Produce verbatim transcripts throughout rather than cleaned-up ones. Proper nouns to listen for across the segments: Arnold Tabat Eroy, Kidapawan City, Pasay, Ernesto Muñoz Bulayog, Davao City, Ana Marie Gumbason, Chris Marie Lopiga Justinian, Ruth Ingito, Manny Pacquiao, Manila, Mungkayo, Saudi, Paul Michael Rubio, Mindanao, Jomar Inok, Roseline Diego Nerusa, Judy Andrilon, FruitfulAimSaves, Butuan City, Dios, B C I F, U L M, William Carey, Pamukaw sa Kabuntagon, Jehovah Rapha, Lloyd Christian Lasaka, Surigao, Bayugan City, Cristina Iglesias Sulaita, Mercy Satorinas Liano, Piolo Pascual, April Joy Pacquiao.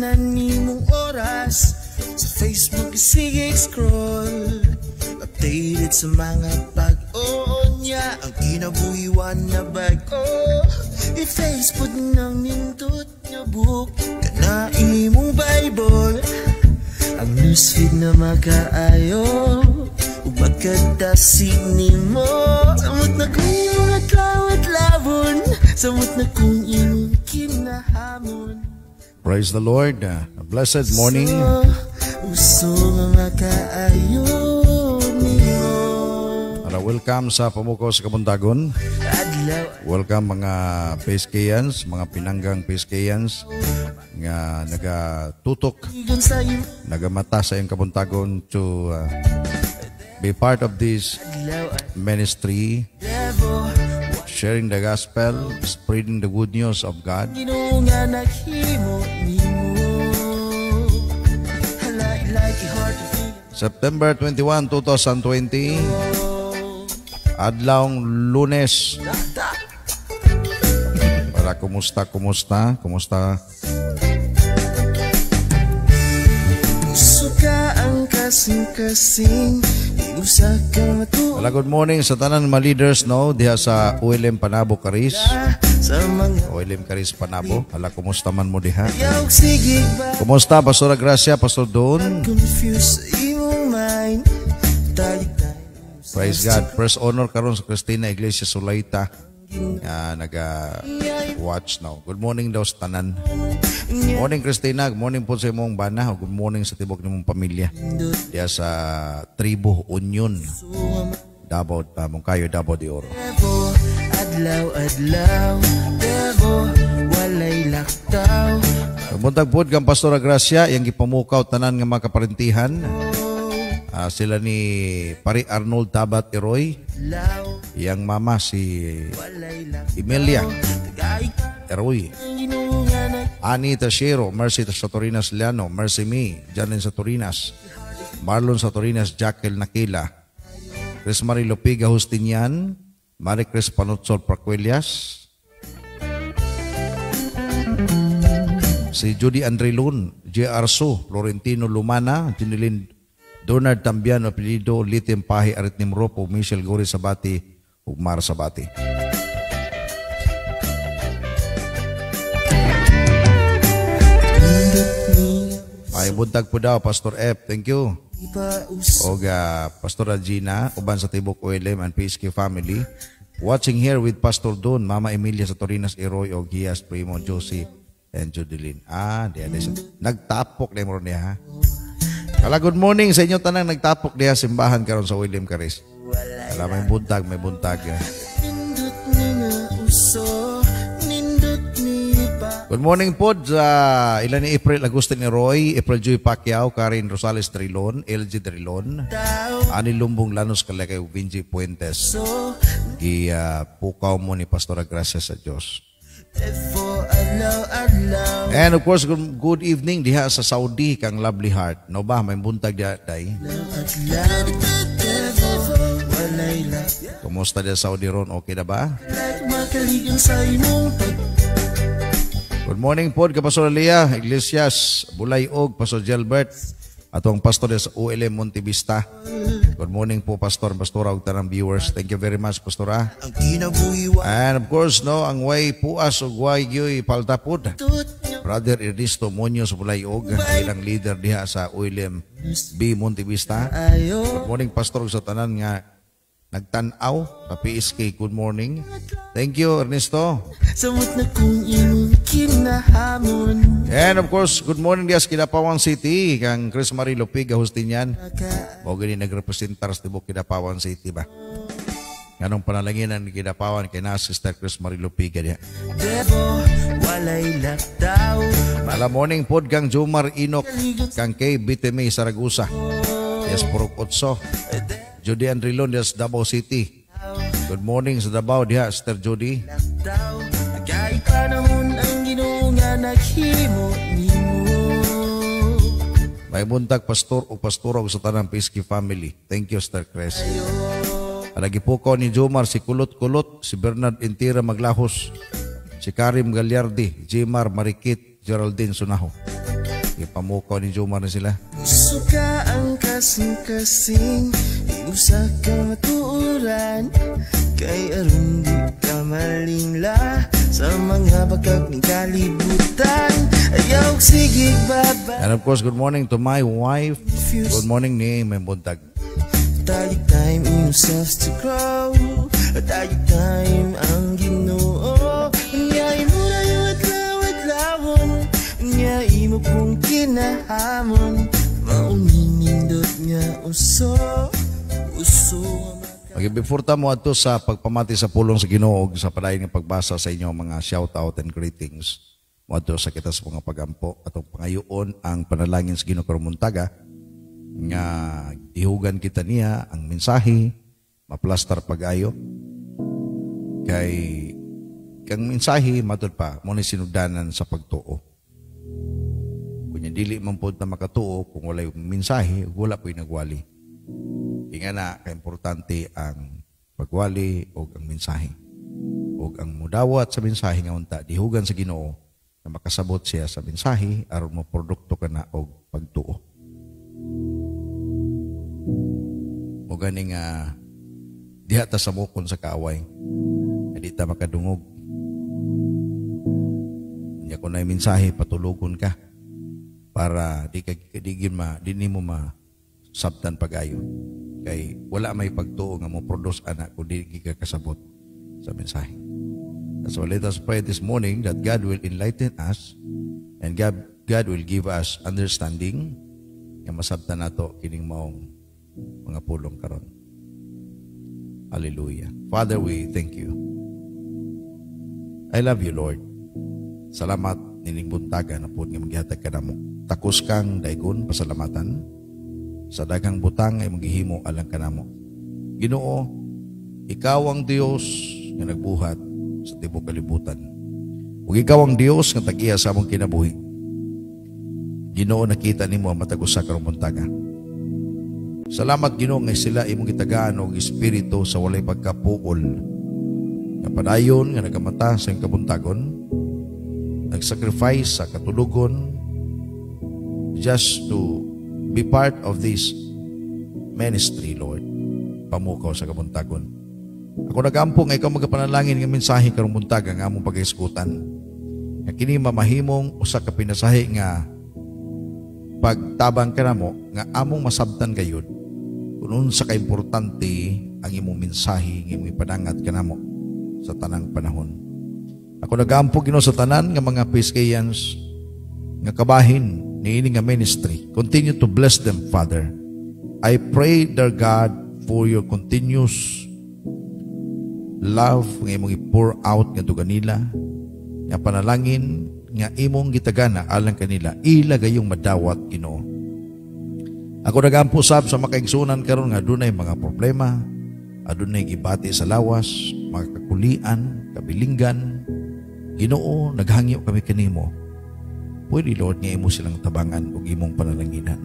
tawanan nimong oras. Sa Facebook sige-scroll, updated sa mga pag-oo niya. Ang kinabuhiwan na bago, i-Facebook ng nindot na book. Kanain mong Bible, ang newsfeed na makaayo. Magkadasig ni mo, samot na kung iyong atlawat labon, samot na kung iyong kinahamon. Praise the Lord. Uh, blessed morning. So, uh, welcome sa Pamukaw sa Kabuntagon. Welcome mga Piskayans, mga pinanggang Piskayans nga nagatutok, nagamata sa iyong Kabuntagon to uh, be part of this ministry, sharing the gospel, spreading the good news of God. September twenty-first, two thousand twenty, adlaong Lunes. Para kumusta, kumusta, kumusta. Hello, good morning sa tanan mga leaders no diha sa U L M Panabo Karis. U L M Karis Panabo. Hala, kumusta man mo diha? Kumusta Pastor Gracia, Pastor Don? Praise God. First honor karon sa Cristina Iglesias Sulaita. Uh, naga-watch now. Good morning daw sa tanan. Good morning Christina, good morning po sa imong bana. Good morning sa tibok nimong pamilya diya sa Tribo Union Davao, uh, Mungkayo, Davao de Oro. Muntag po kang Pastora Gracia yang gipamukaw tanan nga mga kaparentihan. Uh, sila ni Pari Arnold Tabat Eroy, yang mama si Emilia Eroy, Ani Tashiro, Mercy Satorinas Liano, Mercy Me, Janine Satorinas, Marlon Satorinas, Jackal Nakila, Chris Marie Lopiga Justinian, Marie Chris Panutsol Praquelias, si Judy Andrilun, J R Su, Florentino Lumana, Jinilin Donald Tambiano, Apelido, Litim Pahi, Aritnim Ropo, Michelle Gori Sabati, Ugmar Sabati. May buntag po daw, Pastor F. Thank you. Oga, Pastor Regina, uban sa tibok O L M and P S K family. Watching here with Pastor Don, Mama Emilia Satorinas Eroy, Ogias, Primo, Josie, and Judeline. Ah, diyan. Nagtapok na yung niya ha. Kala good morning sa inyo tanang nagtapok diha simbahan karon sa William Carey. Kala may buntag, may buntag. Good morning po sa ilan ni April Agustin ni Roy, April Joy Pacquiao, Karin Rosales Trilon, L G Trilon, Ani Lumbong Lanos Kalekay Vinci Puentes. Gipukaw mo ni Pastora Gracia sa Dios. And of course, good evening diha sa Saudi kang Lovely Heart. No ba, may buntag diha day. Kumusta diha Saudi ron? Okay na ba? Good morning po ka Pastor Lea Iglesias, Bulayog, Pastor Gilbert, atong pastor diha sa U L M Monte Vista. Good morning po Pastor, Pastora ug tanang viewers. Thank you very much Pastora. And of course no, ang way puas ug way gyoy paltapod. Brother Ernesto Muñoz Bulayog, ilang leader diha sa U L M B Monte Vista. Good morning Pastor sa tanan nga nagtan-aw sa P S K. Good morning. Thank you Ernesto. And of course, good morning guys, Kidapawan City, kang Chris Marie Lopiga Justinian. O gini nagrepresentar sa tibok Kidapawan City ba? Ganong panalangin ang Kidapawan kay na Sister Chris Marie Lopiga niya. Mala morning pod kang Jomar Inok, kang K. B T M Saragusa. Yes, Purok Otso. Jody Andrilon, yes, Davao City. Good morning sa Davao, diha, Sister Jody. May buntag pastor o pastora sa tanang P S K family. Thank you Sir Chris. Nagipukaw ni Jomar si Kulot-Kulot, si Bernard Intira Maglahos, si Karim Galyardi, Jimar Marikit, Geraldine Sunaho. Ipamukaw ni Jomar na sila. Suka ang kasing-kasing, iusak ka matuuran, kay aron di ka malingla sa mga bagag ng kalibutan. Ayaw sigig baba. And of course, good morning to my wife. Good morning ni Membuntag. Tayog time in yourselves to grow. Tayog time ang Ginoo. Niyay mo na yung atlaw-atlawon. Niyay mo kong kinahamon. Mauningindot niya uso. Uso. Before tamo ato sa pagpamati sa pulong sa Ginoo, sa padayon ng pagbasa sa inyo mga shout-out and greetings. Mo ato sa kita sa mga pagampo atong pangayoon ang panalangin sa Ginoo karong muntaga. Nga ihugan kita niya ang mensahe maplastar pagayo kay kang mensahe matud pa mo ni sinugdanan sa pagtuo kunya dili man pod na makatuo kung walay mensahe wala poy nagwali inga na ka importante ang pagwali og ang mensahe og ang mudawat sa mensahe nga unta dihugan sa Ginoo na makasabot siya sa mensahe aron maprodukto kana og pagtuo. O ganing uh, diha ta sa mukon sa kaaway hindi ta makadungog hindi ko na yung mensahe patulogon ka para di, di, ma, di nimo masabtan pagayo kay wala may pagtuo nga mo produce anak kung di kikakasabot sa mensahe. So let us pray this morning that God will enlighten us and God, God will give us understanding nga masabtan nato kining maong mga pulong karon. Hallelujah. Father, we thank you. I love you, Lord. Salamat nining buntaga na po nga maghihatag ka namo. Takos kang daigon pasalamatan. Sa daghang butang ay maghihimo alang ka namo. Ginoo, ikaw ang Dios nga nagbuhat sa tibuok kalibutan. Ug ikaw ang Dios nga tag-iya sa among kinabuhi. Ginoo, nakita nimo ang matag usa karong buntaga. Salamat Ginoo nga sila imong gitagaan og espiritu sa walay pagkapuol. Nga padayon nga nagamata sa imong kabuntagon, nagsacrifice sa katulogon just to be part of this ministry, Lord. Pamukaw sa kabuntagon. Ako nagampo nga ikaw magapanalangin nga mensahe karong buntaga nga among pag-iskutan. Nga kini mamahimong usa ka pinasahi nga pagtabang kanamo nga among masabtan gayud. Kunon sa kaimportante ang imong mensahe nga imong ipadangat kanamo sa tanang panahon. Ako nagampo Ginoo sa tanan nga mga Piskayans nga kabahin niini nga ministry. Continue to bless them, Father. I pray, dear God, for your continuous love nga imong i-pour out nga kanila. Nga panalangin nga imong gitagana alang kanila ila gayong madawat Ginoo. Ako nagampo sab sa makaigsunan karon nga dunay mga problema, adunay gibati sa lawas, mga kakulian, kabilinggan. Ginoo, naghangyo kami kanimo. Pwede Lord nga imo silang tabangan og imong panalanginan.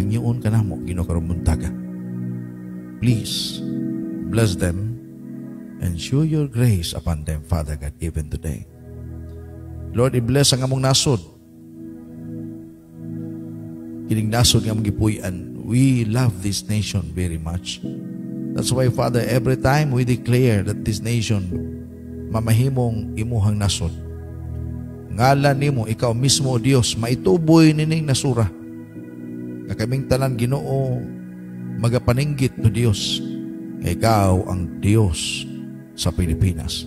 Hangyoon kanamo Ginoo karong buntaga. Please bless them and show your grace upon them, Father God, even today. Lord, i-bless ang among nasod. Kining nasod nga among gipuy-an, we love this nation very much. That's why, Father, every time we declare that this nation mamahimong imuhang nasod, ngalan nimo ikaw mismo, O Dios, maituboy nining nasura nga kaming tanan Ginoo magapaningit to Dios nga ikaw ang Dios sa Pilipinas.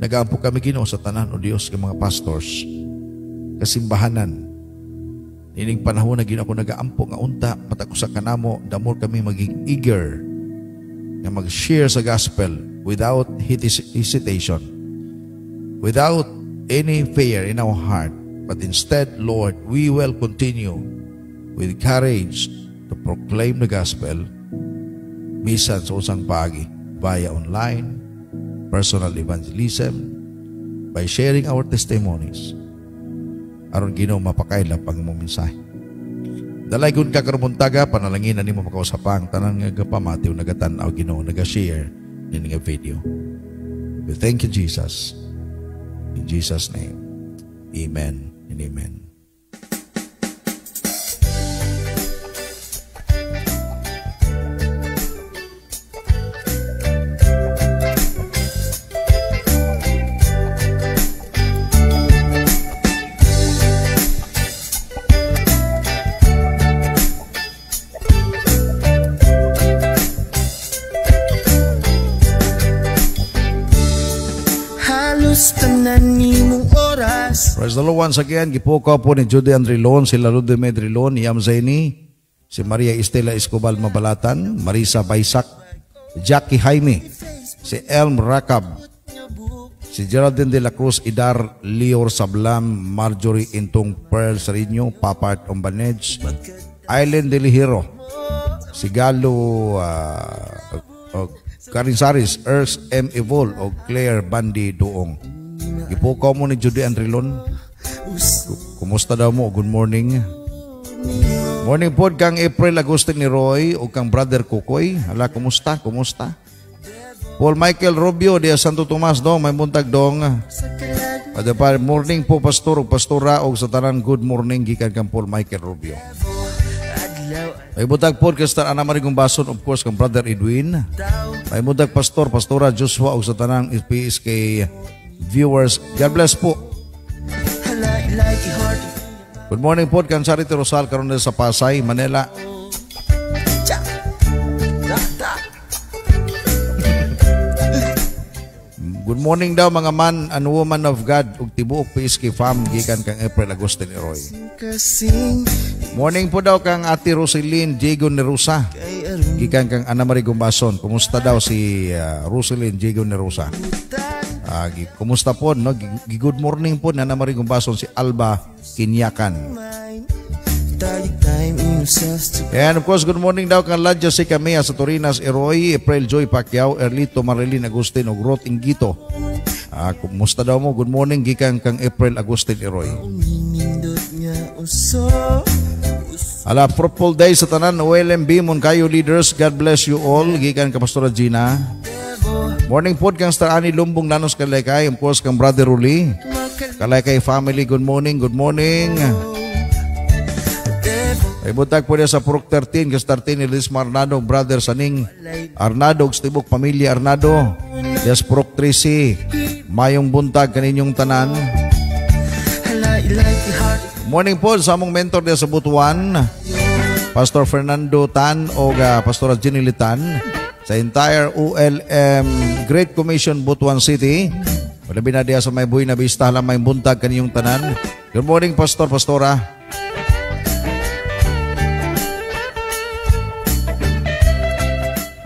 Nagaampo kami Ginoo sa tanan, O Dios, nga mga pastors, kasimbahanan. Ining panahon na Ginoo ako nagaampo nga unta matakusa kanamo, the more kami maging eager na mag-share sa gospel without hesitation, without any fear in our heart, but instead, Lord, we will continue with courage to proclaim the gospel misan sa usang paagi via online, personal evangelism, by sharing our testimonies aron Ginoo mapakailap ang imong mensahe. Dalaygon ka karong buntaga, panalanginan nimo makausapang tanan nga gapamatiw nagatanaw Ginoo naga-share ning video. We thank you, Jesus. In Jesus' name. Amen. and amen. Praise the Lord once again. Gipukaw po ni Judy Andrilon, si Lalude Medrilon, Yam Zaini, si Maria Estela Escobal Mabalatan, Marisa Baisak, Jackie Jaime, si Elm Rakab, si Geraldine de la Cruz Idar, Lior Sablam, Marjorie Intong Pearl Serino, Papat Ombanage, Island Delihiro, si Galo uh, uh, Karinsaris, Ers M. Evol, o Claire Bandi Doong. Ipukaw mo ni Judy Andrilon. Kumusta daw mo? Good morning. Morning po kang April Agustin ni Roy o kang brother Kukoy. Hala, kumusta? Kumusta? Paul Michael Rubio de Santo Tomas dong. May buntag dong. Morning po pastor o pastora o sa tanan. Good morning gikan kang Paul Michael Rubio. May buntag po kastar Ana Marie Gumbason, of course kang brother Edwin. May buntag pastor, pastora Joshua o sa tanan P S K viewers, God bless po. Good morning po, Kansarite Rosal, karon sa Pasay, Manila. Good morning daw mga man and woman of God, ug tibuok P S K fam gikan kang April Agustin Eroy. Morning po daw kang Ate Roseline Diego Nerusa, gikan kang Ana Marie Gumbason. Kumusta daw si uh, Roseline Diego Nerusa? Uh, kumusta po, no? Good morning po na naman rin kung bason si Alba Kinyakan. And of course, good morning daw kang Ladja si Kamea sa Torinas, Eroy, April Joy Pacquiao, Erlito Marilyn Agustin o Grot Ingito. Uh, kumusta daw mo? Good morning, gikan kang April Agustin, Eroy. Ala, fruitful day sa tanan, U L M Bimon kayo leaders, God bless you all, gikan ka Pastora Gina. Morning po kang Star Ani Lumbong Nanos Kalekay, of course kang Brother Ruli Kalekay family, good morning, good morning. Ay butag po niya sa Purok thirteen kang Star Tini Liz Marnado, Brother Saning Arnado, Stibok Pamilya Arnado. Yes, Purok Trisi Mayong buntag kaninyong tanan. Morning po sa among mentor niya sa Butuan, Pastor Fernando Tan o uh, Pastora Ginili Tan. Sa entire U L M Great Commission Butuan City, malabi na diya sa may buhay na bista, halang may buntag kaniyong tanan. Good morning, Pastor, Pastora.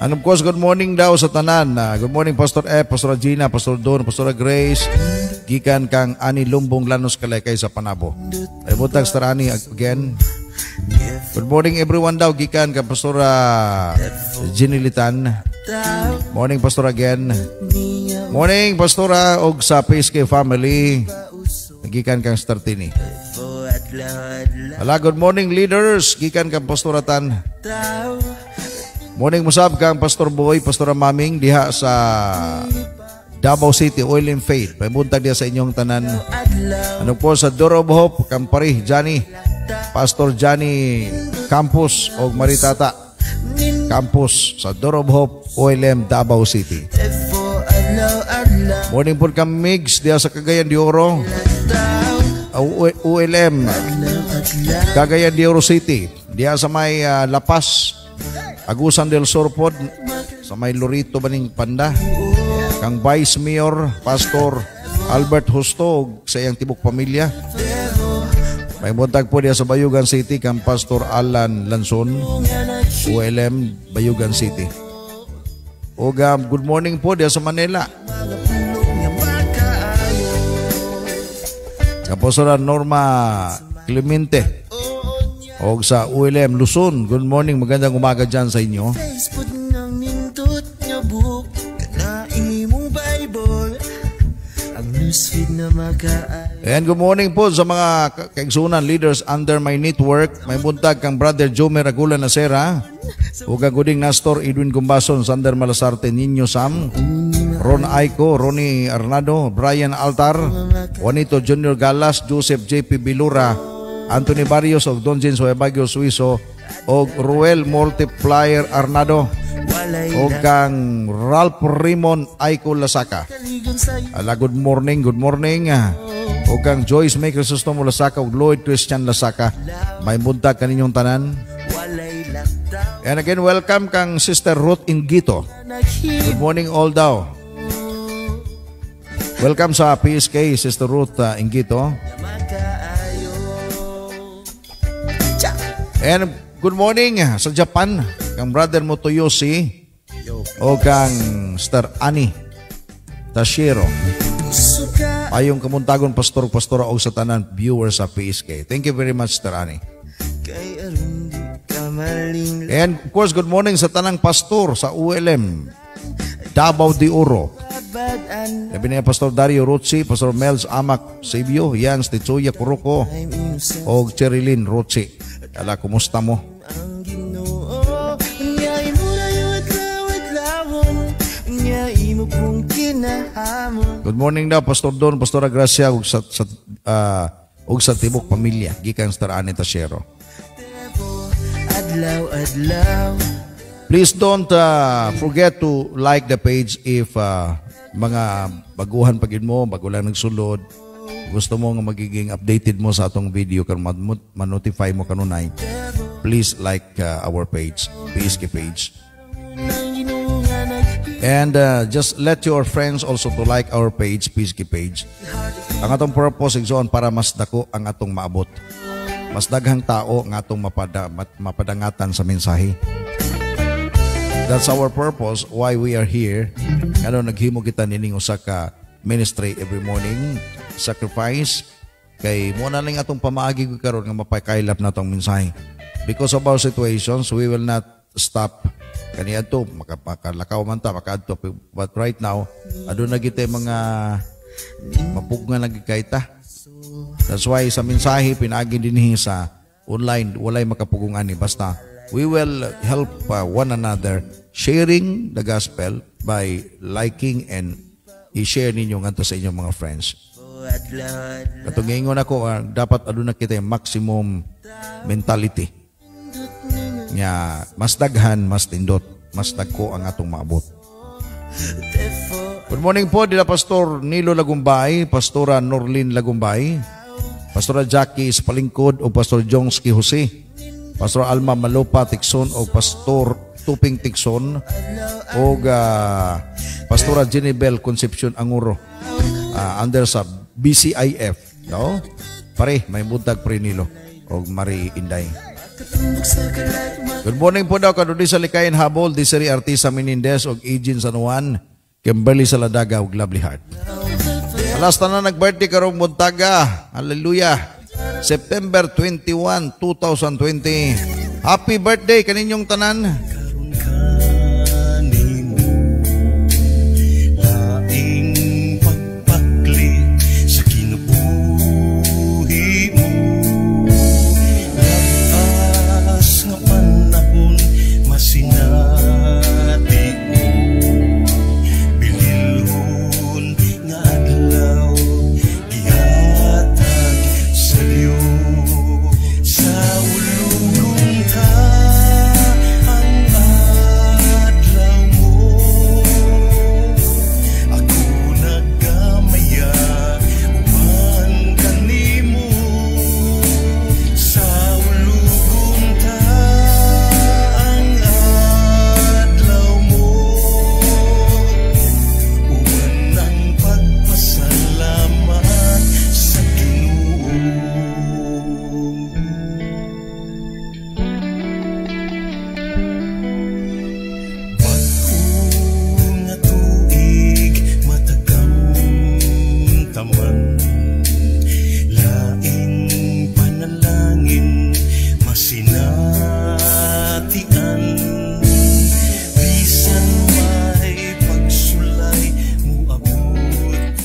And of course, good morning daw sa tanan. Good morning, Pastor F, Pastor Gina, Pastor Don, Pastor Grace, gikan kang Ani Lumbong Lanos Kalekay sa Panabo. Ay butag Starani again. Good morning everyone daw gikan ka Pastora Ginilitan. Morning Pastora again. Morning Pastora og sa P S K family. Gikan kang Startini. Hala, good morning leaders. Gikan kang Pastora Tan. Morning musab kang Pastor Boy, Pastora Maming diha sa Davao City, Oil and Faith. Paibuntag dia sa inyong tanan. Ano po sa Door of Hope, Kampari, Johnny, Pastor Johnny Campos o Maritata Campos sa Door of Hope, O L M, Davao City. Morning po kang Migs dia sa Cagayan de Oro, O L M, Cagayan de Oro City. Dia sa may uh, La Paz, Agusan del Surpod, sa may Lorito Baning Panda. Kang Vice Mayor, Pastor Albert Husto sa iyang tibok pamilya. May buntag po niya sa Bayugan City, kang Pastor Alan Lanson, U L M, Bayugan City. O good morning po niya sa Manila. Kang Pastor Norma Clemente, o sa U L M, Luzon. Good morning, magandang umaga dyan sa inyo. And good morning po sa mga kaigsunan leaders under my network. May buntag kang Brother Joe Meragula Nasera, Uga Guding Nastor, Edwin Gumbason, Sander Malasarte, Ninyo Sam, Ron Aiko, Ronnie Arnado, Brian Altar, Juanito Junior Galas, Joseph J P Bilura, Anthony Barrios og Don Jens Bagyo Suizo og Ruel Multiplier Arnado og kang Ralph Rimon Aiko Lasaka. Ala, good morning, good morning. O kang Joyce May Crisostomo Lasaka o Lloyd Christian Lasaka, may buntag kaninyong tanan. And again, welcome kang Sister Ruth Ingito. Good morning all daw. Welcome sa P S K, Sister Ruth uh, Ingito. And good morning sa Japan, kang brother Motoyoshi o kang Sister Annie Tashiro. Ayong kamuntagon pastor, pastora og sa tanan viewers sa P S K. Thank you very much, Sister Annie. And of course, good morning sa tanang pastor sa U L M Davao de Oro. Labi niya Pastor Dario Rochi, Pastor Mels Amak Sibio, Yans Tichuya Kuruko og Cherilyn Rochi. Ala, kumusta mo? Good morning daw Pastor Don, Pastora Gracia ug sa, sa uh, ug sa tibok pamilya gikan Star Anita Shero. Please don't uh, forget to like the page if uh, mga baguhan pagid mo, bago lang nagsulod, gusto mo nga magiging updated mo sa atong video kan ma-notify mo kanunay. Please like uh, our page, P S K page. And uh, just let your friends also to like our page, P S K page. Ang atong purpose igsoon para mas dako ang atong maabot. Mas daghang tao ang atong mapada, mapadangatan sa mensahe. That's our purpose why we are here. Ano, naghimo kita nining usa ka ministry every morning, sacrifice. Kay muna lang atong pamaagi ko karon nga mapakailap na atong mensahe. Because of our situations, we will not stop. Kaniya to, makalakaw man ta, makaadto. But right now, ado na kita mga mapugna nagikaita. That's why sa mensahe, pinagi dinhi sa online, walay makapugungan ni. Basta, we will help uh, one another sharing the gospel by liking and i-share ninyo nga sa inyong mga friends. Katong ngayon ako, uh, dapat ado na kita yung maximum mentality. Nya, mas daghan, mas tindot, mas dagko ang atong maabot. Good morning po, dila Pastor Nilo Lagumbay, Pastora Norlin Lagumbay, Pastora Jackie Spalingkod o Pastor Jongski Jose, Pastor Alma Malopa Tikson o Pastor Tuping Tikson o uh, Pastora Jenibel Concepcion Anguro, uh, under sa B C I F. No? Pare, may buntag pre Nilo o Marie Inday. Good morning po daw kadudi sa Likayan Habol, Desiree Artisa Menendez og Eugene San Juan, Kimberly Saladaga og Lovely Heart. Alas tanan nag-birthday karong buntaga. Hallelujah. September twenty-one, twenty twenty. Happy birthday kaninyong tanan.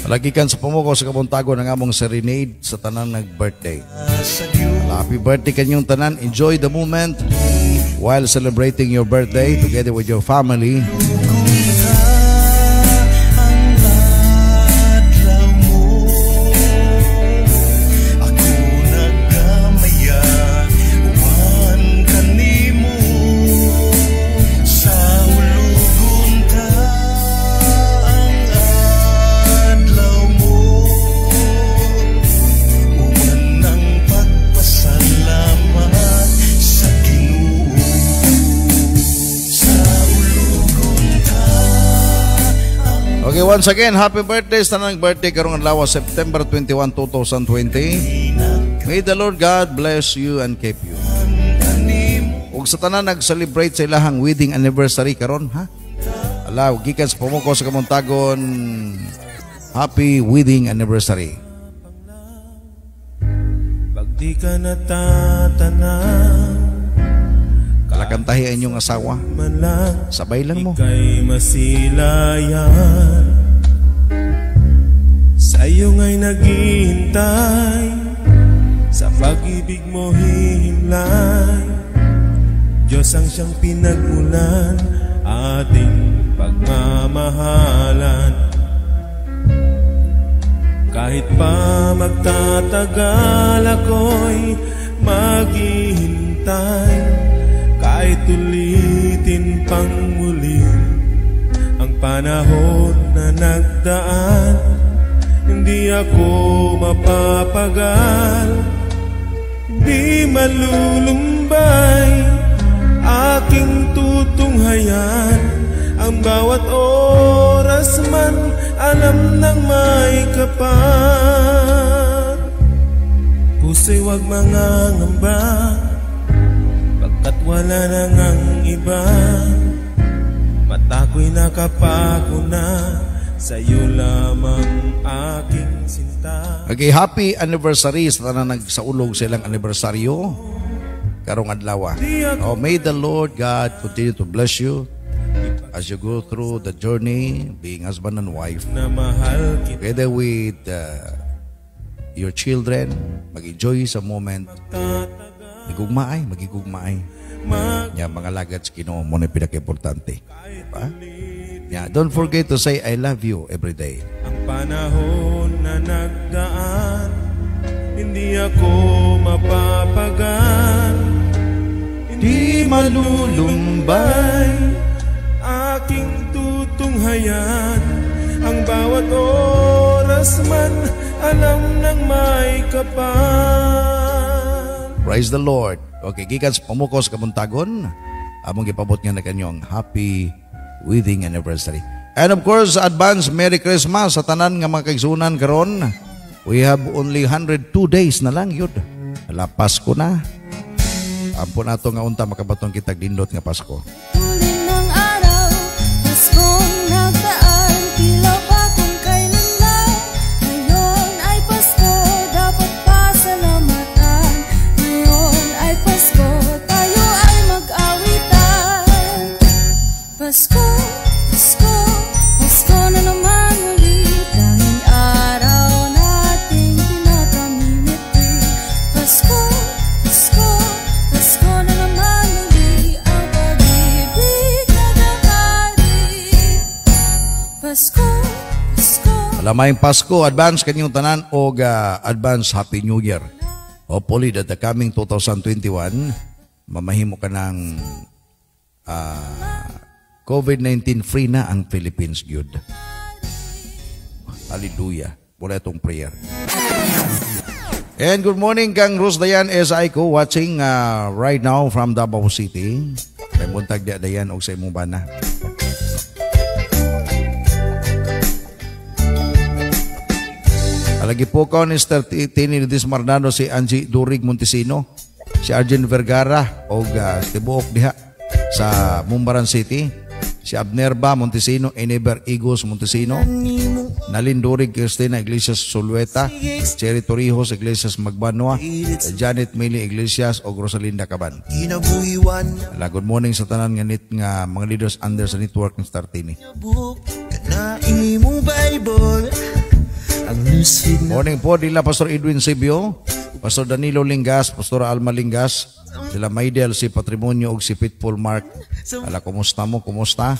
Lagikan sa Pamukaw sa Kabuntagon ang among serenade sa tanang nag-birthday. Happy birthday kanyong tanan. Enjoy the moment while celebrating your birthday together with your family. Okay, once again, happy birthday sa tanang birthday karong adlaw, September twenty-one, two thousand twenty. May the Lord God bless you and keep you. Ug sa tanan nag-celebrate sa ilahang wedding anniversary karon, ha? Alaw, gikan sa Pamukaw sa Kabuntagon, happy wedding anniversary. Pag di ka natatanaw, kalakantahi ang inyong asawa, sabay lang mo. Ika'y masilayan, sa'yo nga'y naghihintay, sa pag-ibig mo hihimlay, Diyos ang siyang pinagmulan, ating pagmamahalan. Kahit pa magtatagal ako'y maghihintay, kahit ulitin pang muli ang panahon na nagdaan, hindi ako mapapagal, hindi malulumbay, aking tutunghayan. Ang bawat oras man alam ng may kapal. Puso'y wag mangangamba, at wala na ngang iba. Mata ko'y nakapako na, sa'yo lamang aking sinta. Okay, happy anniversary sa tanan nagsaulog silang anibersaryo karong adlaw. Oh, may the Lord God continue to bless you as you go through the journey being husband and wife, together with uh, your children. Mag-enjoy sa moment. Magigugmaay, magigugmaay. Yan, mga lagats, Ginoo mo na pinaka-importante. Diba? Yan, don't forget to say, I love you every day. Ang panahon na nagdaan, hindi ako mapapagan, hindi malulumbay, aking tutunghayan. Ang bawat oras man, alam ng may kapal. Praise the Lord. Okay, gikan sa Pamukaw sa Kabuntagon, among gipabot nga na kanyong happy wedding anniversary. And of course, advance Merry Christmas sa tanan nga mga kaigsunan karon. We have only one hundred two days na lang yun. Ala Pasko na. Ampo nato nga unta makabatong kitag dindot nga Pasko. Pasko, Pasko, Pasko na naman ulit, tanging araw nating pinapamimiti. Pasko, Pasko, Pasko na naman ulit, ang pag-ibig na nabalik. Pasko, Pasko. Alamayang Pasko, advance kanyang tanan o uh, advance Happy New Year. Hopefully that the coming twenty twenty-one, mamahimo ka ng uh, COVID nineteen free na ang Philippines, yun. Hallelujah. Wala itong prayer. And good morning kang Rose Dayan S I ko watching uh, right now from Davao City. May buntag di Dayan o sa imong bana. Alagi po ka ni Sir Tini Dis Marnano, si Angie Durig Montesino, si Arjen Vergara o uh, tibuok diha sa Mumbaran City. Si Abnerba Montesino, Eneber Igos Montesino, Nalindurig Cristina Iglesias Solueta, Cherry Torrijos Iglesias Magbanua, Janet Mili Iglesias o Rosalinda Caban. Ala, good morning sa tanan nga nit nga mga leaders under sa network ng Startini. Morning po dila Pastor Edwin Sibio, Pastor Danilo Lingas, Pastor Alma Lingas, sila Maydel, si Patrimonio ug si Pitful Mark. Ala, kumusta mo? Kumusta?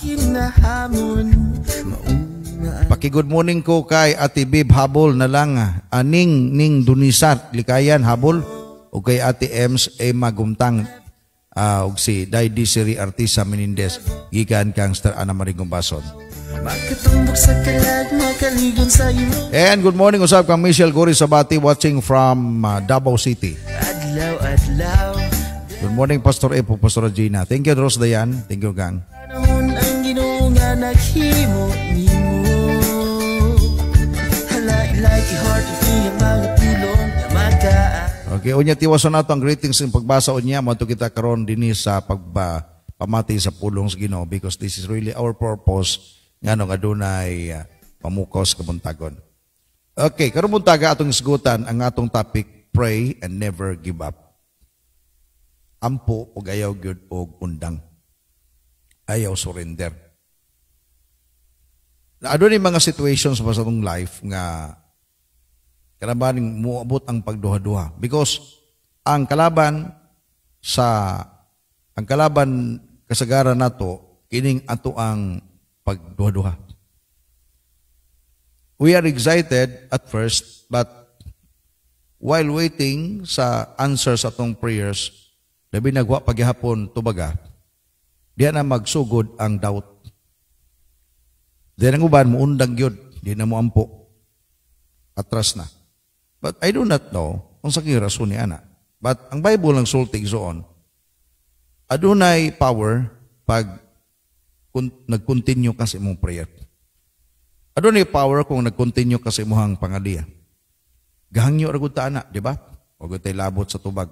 Paki-good morning ko kay Ate Bib Habol na lang. Aning Ning Dunisat Likayan Habol ug kay Ate Ems Emma Gumtang uh, ug si Daydi Siri Artisa Menendez gikan kang Star Ana Marigong Bason. And good morning usab kang Michelle Gori Sabati watching from uh, Davao City. Good morning, Pastor Epo, Pastor Gina. Thank you, Rose Dayan. Thank you, gang. Okay, unya tiwason nato ang greetings ng pagbasa unya mo kita karon dinhi sa pagba pamati sa pulong sa Ginoo because this is really our purpose nganong adunay uh, pamukaw sa kabuntagon. Okay, karon buntaga atong isgutan ang atong topic pray and never give up. Ampo og ayaw gyud og undang. Ayaw surrender. Na adunay mga situations sa atong life nga kalaban muabot ang pagduha-duha because ang kalaban sa ang kalaban kasagaran nato kining ato ang pagduha-duha. We are excited at first but while waiting sa answer sa atong prayers labi nagwa paghihapon tubaga diha na magsugod ang doubt. Diha nang uban mo undang gyud di na mo ampo atras na. But I do not know kung sa kaya rason ni ana. But ang Bible ng sultig zoon, adunay power pag nag-continue kasi imong prayer. Adunay power kung nag-continue kasi imong pangaliya. Gahangyo ra gud ta ana, di ba? Huwag tayo labot sa tubag.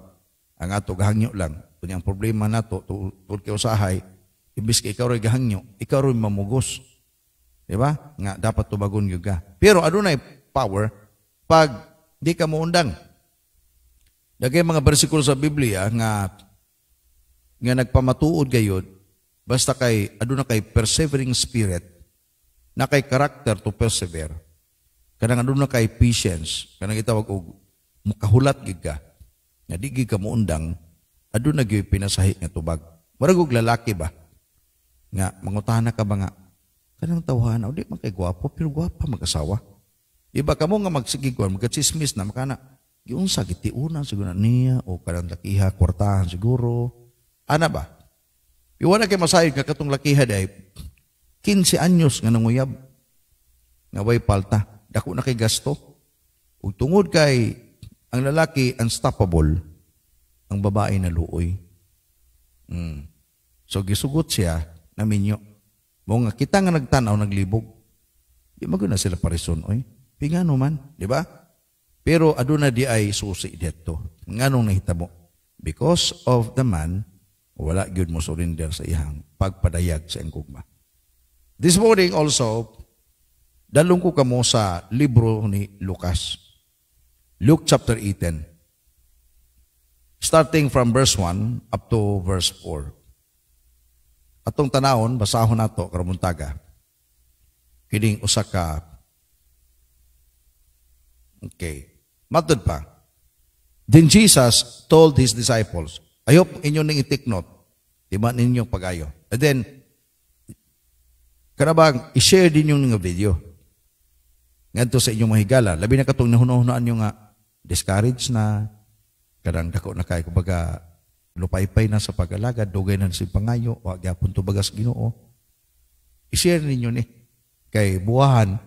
Ang ato gahangyo lang. Kung ang problema nato to, tulad kay usahay, ibis ka ikaw rin gahangyo, ikaw rin mamugos. Di ba? Nga dapat tubagon gyud ka. Pero adunay power pag di ka mo undang. Dagay mga bersikulo sa Biblia nga nga nagpamatuod gayud basta kay aduna kay persevering spirit na kay character to persevere. Kanang aduna kay patience, kanang itawag og makahulat gid ka. Nga di gid ka mo undang, aduna gyud pinasahi nga tubag. Murag og lalaki ba? Nga mangutana ka ba nga kanang tawhan o di man kay gwapo pero gwapa mag-asawa. Iba ka mo nga magsigigwan, magkachismis na makana. Yung sakit, tiunan siguro niya o kanang lakiha, kwartahan siguro. Ana ba? Iwan na kay masayod nga katong lakiha dahi labinlima anyos nga nanguyab. Nga way palta. Dako na kay gasto. Ug tungod kay ang lalaki unstoppable, ang babae na luoy. Mm. So gisugot siya na minyo. Mga kita nga nagtanaw, naglibog. Di maguna sila parison, oy. Pingano man, di ba? Pero aduna di ay susi dito. Nganong nahitabo? Because of the man, wala gyud mo surrender sa ihang pagpadayag sa angkugma. This morning also, dalong ko kamo sa libro ni Lucas. Luke chapter eighteen. Starting from verse one up to verse four. Atong tanawon, basahon nato karamuntaga. Kining usa ka okay. Matod pa. Then Jesus told His disciples, I hope inyo nang i-take note. Diba ninyong pag-ayo. And then, karabang, i-share din yung nga video. Ngadto sa inyong mahigala. Labi na katong nahuna-hunaan nyo nga, discourage na, karang dako na kayo, kumbaga, lupay-pay na sa pag-alaga, dugay na sa pangayo, o agyapon to bagas Ginoo. I-share ninyo ni. Kay buwahan,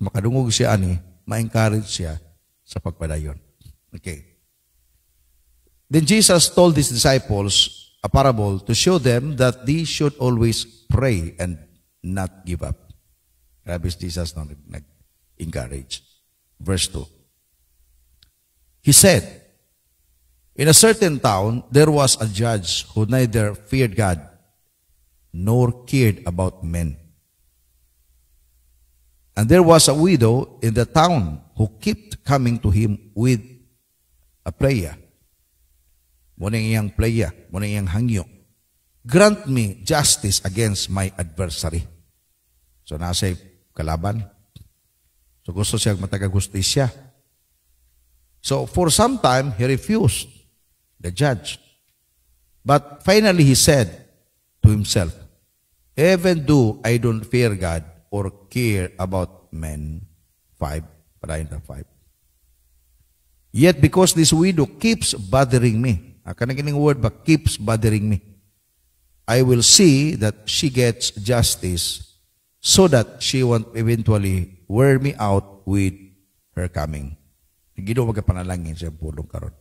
makadungog siya ani, ma-encourage siya sa pagpadayon. Okay. Then Jesus told His disciples a parable to show them that they should always pray and not give up. Grabe Jesus na nag-encourage. Verse two. He said, in a certain town, there was a judge who neither feared God nor cared about men. And there was a widow in the town who kept coming to him with a prayer. Muna iyang prayer, muna iyang hangyo. Grant me justice against my adversary. So nasa kalaban. So gusto siya matagagustisya. So for some time, he refused the judge. But finally he said to himself, even though I don't fear God, or care about men. Five, parayin na five. Yet because this widow keeps bothering me, ah, kanakining word ba, keeps bothering me, I will see that she gets justice so that she won't eventually wear me out with her coming. Gino magkapanalangin siya ang pulong karon.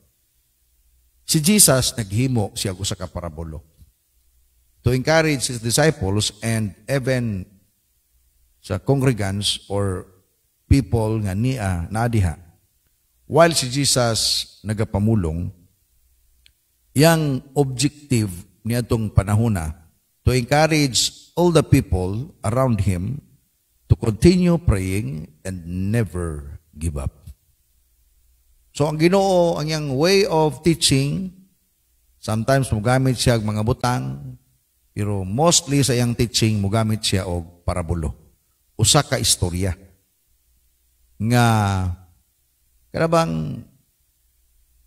Si Jesus naghimo siya usa ka parabolo to encourage His disciples and even sa congregants or people nga niya naadiha. While si Jesus nagapamulong, yang objective niya itong panahuna to encourage all the people around him to continue praying and never give up. So ang Ginoo, ang yang way of teaching, sometimes mugamit siya ang mga butang, pero mostly sa iyang teaching mugamit siya og parabolo. Usa ka istorya nga kanabang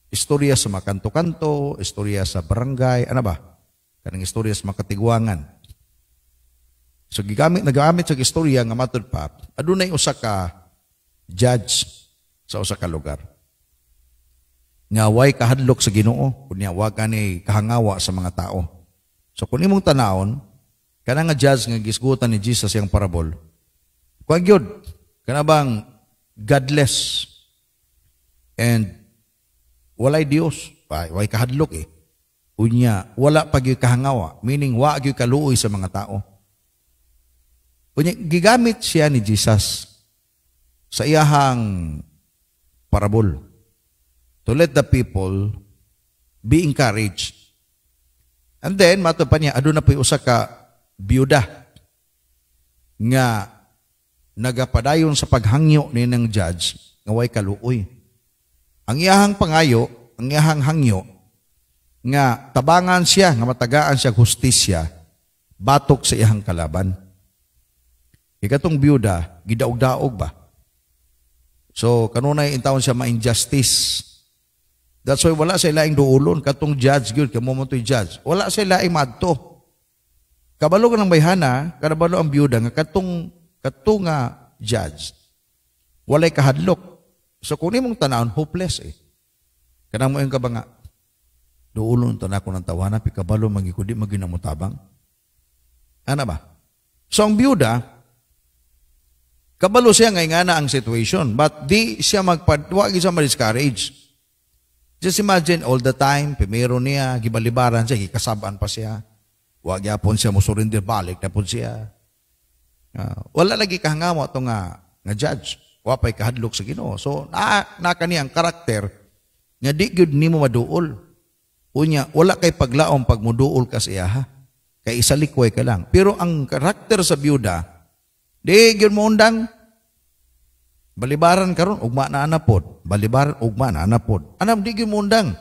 istorya sa makanto-kanto, istorya sa barangay, ano ba? Kanang istorya sa makatigwangan. So gigamit nagamit sa istorya nga matud pa, adunay usa ka judge sa usa ka lugar. Nga way kahadlok sa Ginoo, kunya wa kani kahangawa sa mga tao. So kun imong tan-awon, kana nga judge nga gisgutan ni Jesus yang parabol. Kuan gyud, kana bang godless and walay Dios, walay kahadlok eh. Unya, wala pa gyud kahangawa, meaning wa gyud kaluoy sa mga tao. Unya, gigamit siya ni Jesus sa iyahang parabol to let the people be encouraged. And then, mato pa niya, aduna po'y usa ka biyuda nga nagapadayon sa paghangyo ni ng judge nga way kaluoy. Ang iyahang pangayo, ang iyahang hangyo, nga tabangan siya, nga matagaan siya hustisya, batok sa iyang kalaban. Ikatong biyuda, gidaog-daog ba? So, kanunay intawon siya ma-injustice. That's why wala sa ilaing duulon, katong judge gyud, kamumuntoy judge. Wala sa ilaing madto. Kabalo ka ng bayhana, kanabalo ang biyuda, nga katong, katong nga judge. Walay kahadlok. So, kung imong tanahon, hopeless eh. Kanang mo yung kabanga, duulon to na ako ng tawana, pikabalo, magikudi, maginamutabang. Ano ba? So ang biyuda, kabalo siya ngay nga na ang situation, but di siya magpadwag, siya ma-discourage. Just imagine all the time, pimero niya, gibalibaran siya, kasabaan pa siya, wag yapon siya, musurindir, balik na po siya. Uh, wala lagi kahangamo ito nga, nga judge. Wapay kahadlok sa Ginoo. So na, na kaniyang karakter, nga di good ni mo maduol. Unya, wala kay paglaom pag muduol ka siya ha. Kay isalikway ka lang. Pero ang karakter sa biyuda, di gyud mo undang, balibaran karon ugma na anapod. Balibaran ugma na anapod. Anam di gyud mo undang.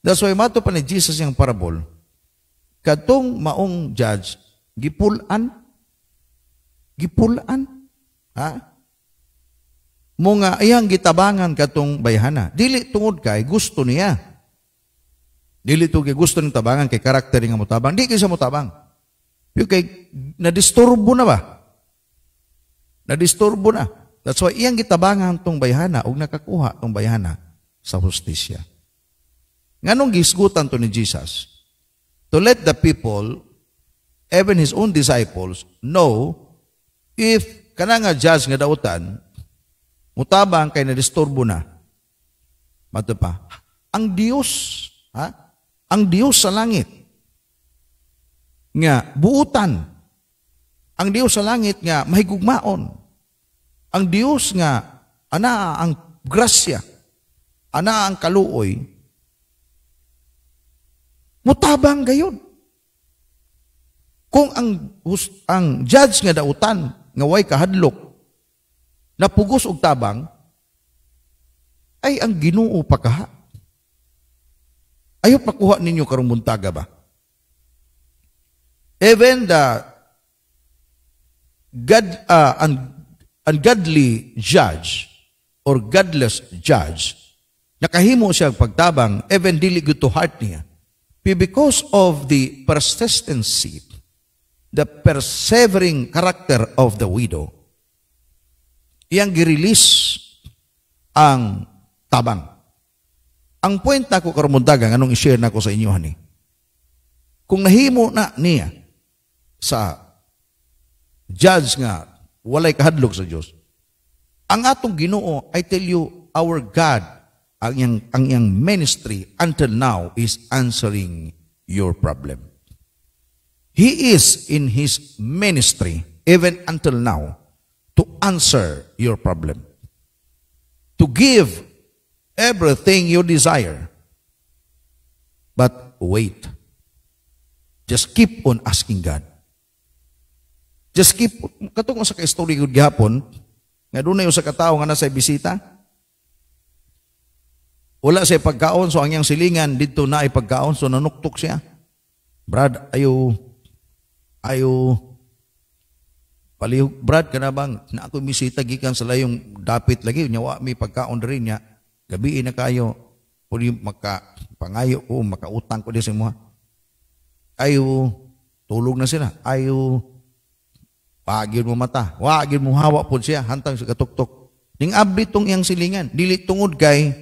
That's why mato pa ni Jesus yang parabol. Katong maong judge, gipulan, gipulan, ha? Mo nga iyang gitabangan katong bayhana. Dili tungod kay gusto niya. Dili to kay gusto ng tabangan, kay karakter nga mutabang. Di kay siya mutabang. Yung kay, nadisturbo na ba? Nadisturbo na. That's why, iyang gitabangan tong bayhana, o nakakuha tong bayhana sa hustisya. Nganong gisgutan to ni Jesus? To let the people, even his own disciples, know if kana nga judge nga dautan, mutabang kay nadisturbo na. Mato pa, ang Dios, ha? Ang Diyos sa langit nga buutan. Ang Diyos sa langit nga mahigugmaon. Ang Diyos nga ana ang grasya, ana ang kaluoy. Mutabang gayon. Kung ang ang judge nga dautan nga way kahadlok napugos og tabang ay ang Ginoo pa kaha. Ayaw pakuha ninyo karong buntaga ba? Even the God, uh, un, ungodly judge or godless judge, nakahimo siya pagtabang, even dili good to heart niya. Because of the persistency, the persevering character of the widow, iyang girelease ang tabang. Ang point na ko karumundaga, anong i-share na ko sa inyo, hani? Kung nahimo na niya sa judge nga, walay kahadlok sa Diyos, ang atong Ginoo, I tell you, our God, ang yang, ang yang ministry until now is answering your problem. He is in His ministry, even until now, to answer your problem. to give everything you desire. But wait. Just keep on asking God. Just keep, katong sa ka-story ko gihapon, nga dunay usa ka tawo nga nasa bisita. Wala siya pagkaon, so ang iyang silingan dito na ay pagkaon, so nanuktok siya. Brad, ayo ayo palihog, Brad, ka na bang na ako misita gikan sa layong dapit lagi, nyawa may pagkaon rin niya, gabi na kayo, puli maka pangayo ko, makautang ko din sa mga. Ayo tulog na sila, ayo pagin mo mata, wagin mo hawa po siya, hantang sa katuktok. Ning abli tong iyang silingan, dili tungod kay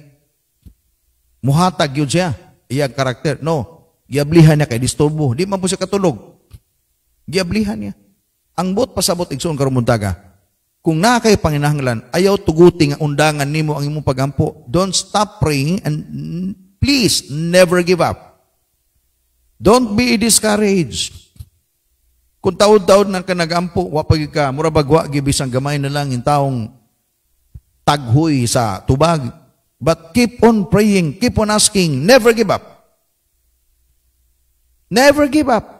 muhatag yun siya, iyang karakter. No, giablihan niya kay disturbo. Di man po siya katulog. Giablihan niya. Ang bot pasabot igsoon karumuntaga. Kung na kay panginahanglan, ayaw tuguting ang undangan nimo ang imong pagampo. Don't stop praying and please never give up. Don't be discouraged. Kung taod-taod na ka nagampo, wapag ka, murabagwa, gibisang gamay na lang yung taong taghoy sa tubag. But keep on praying, keep on asking, never give up. Never give up.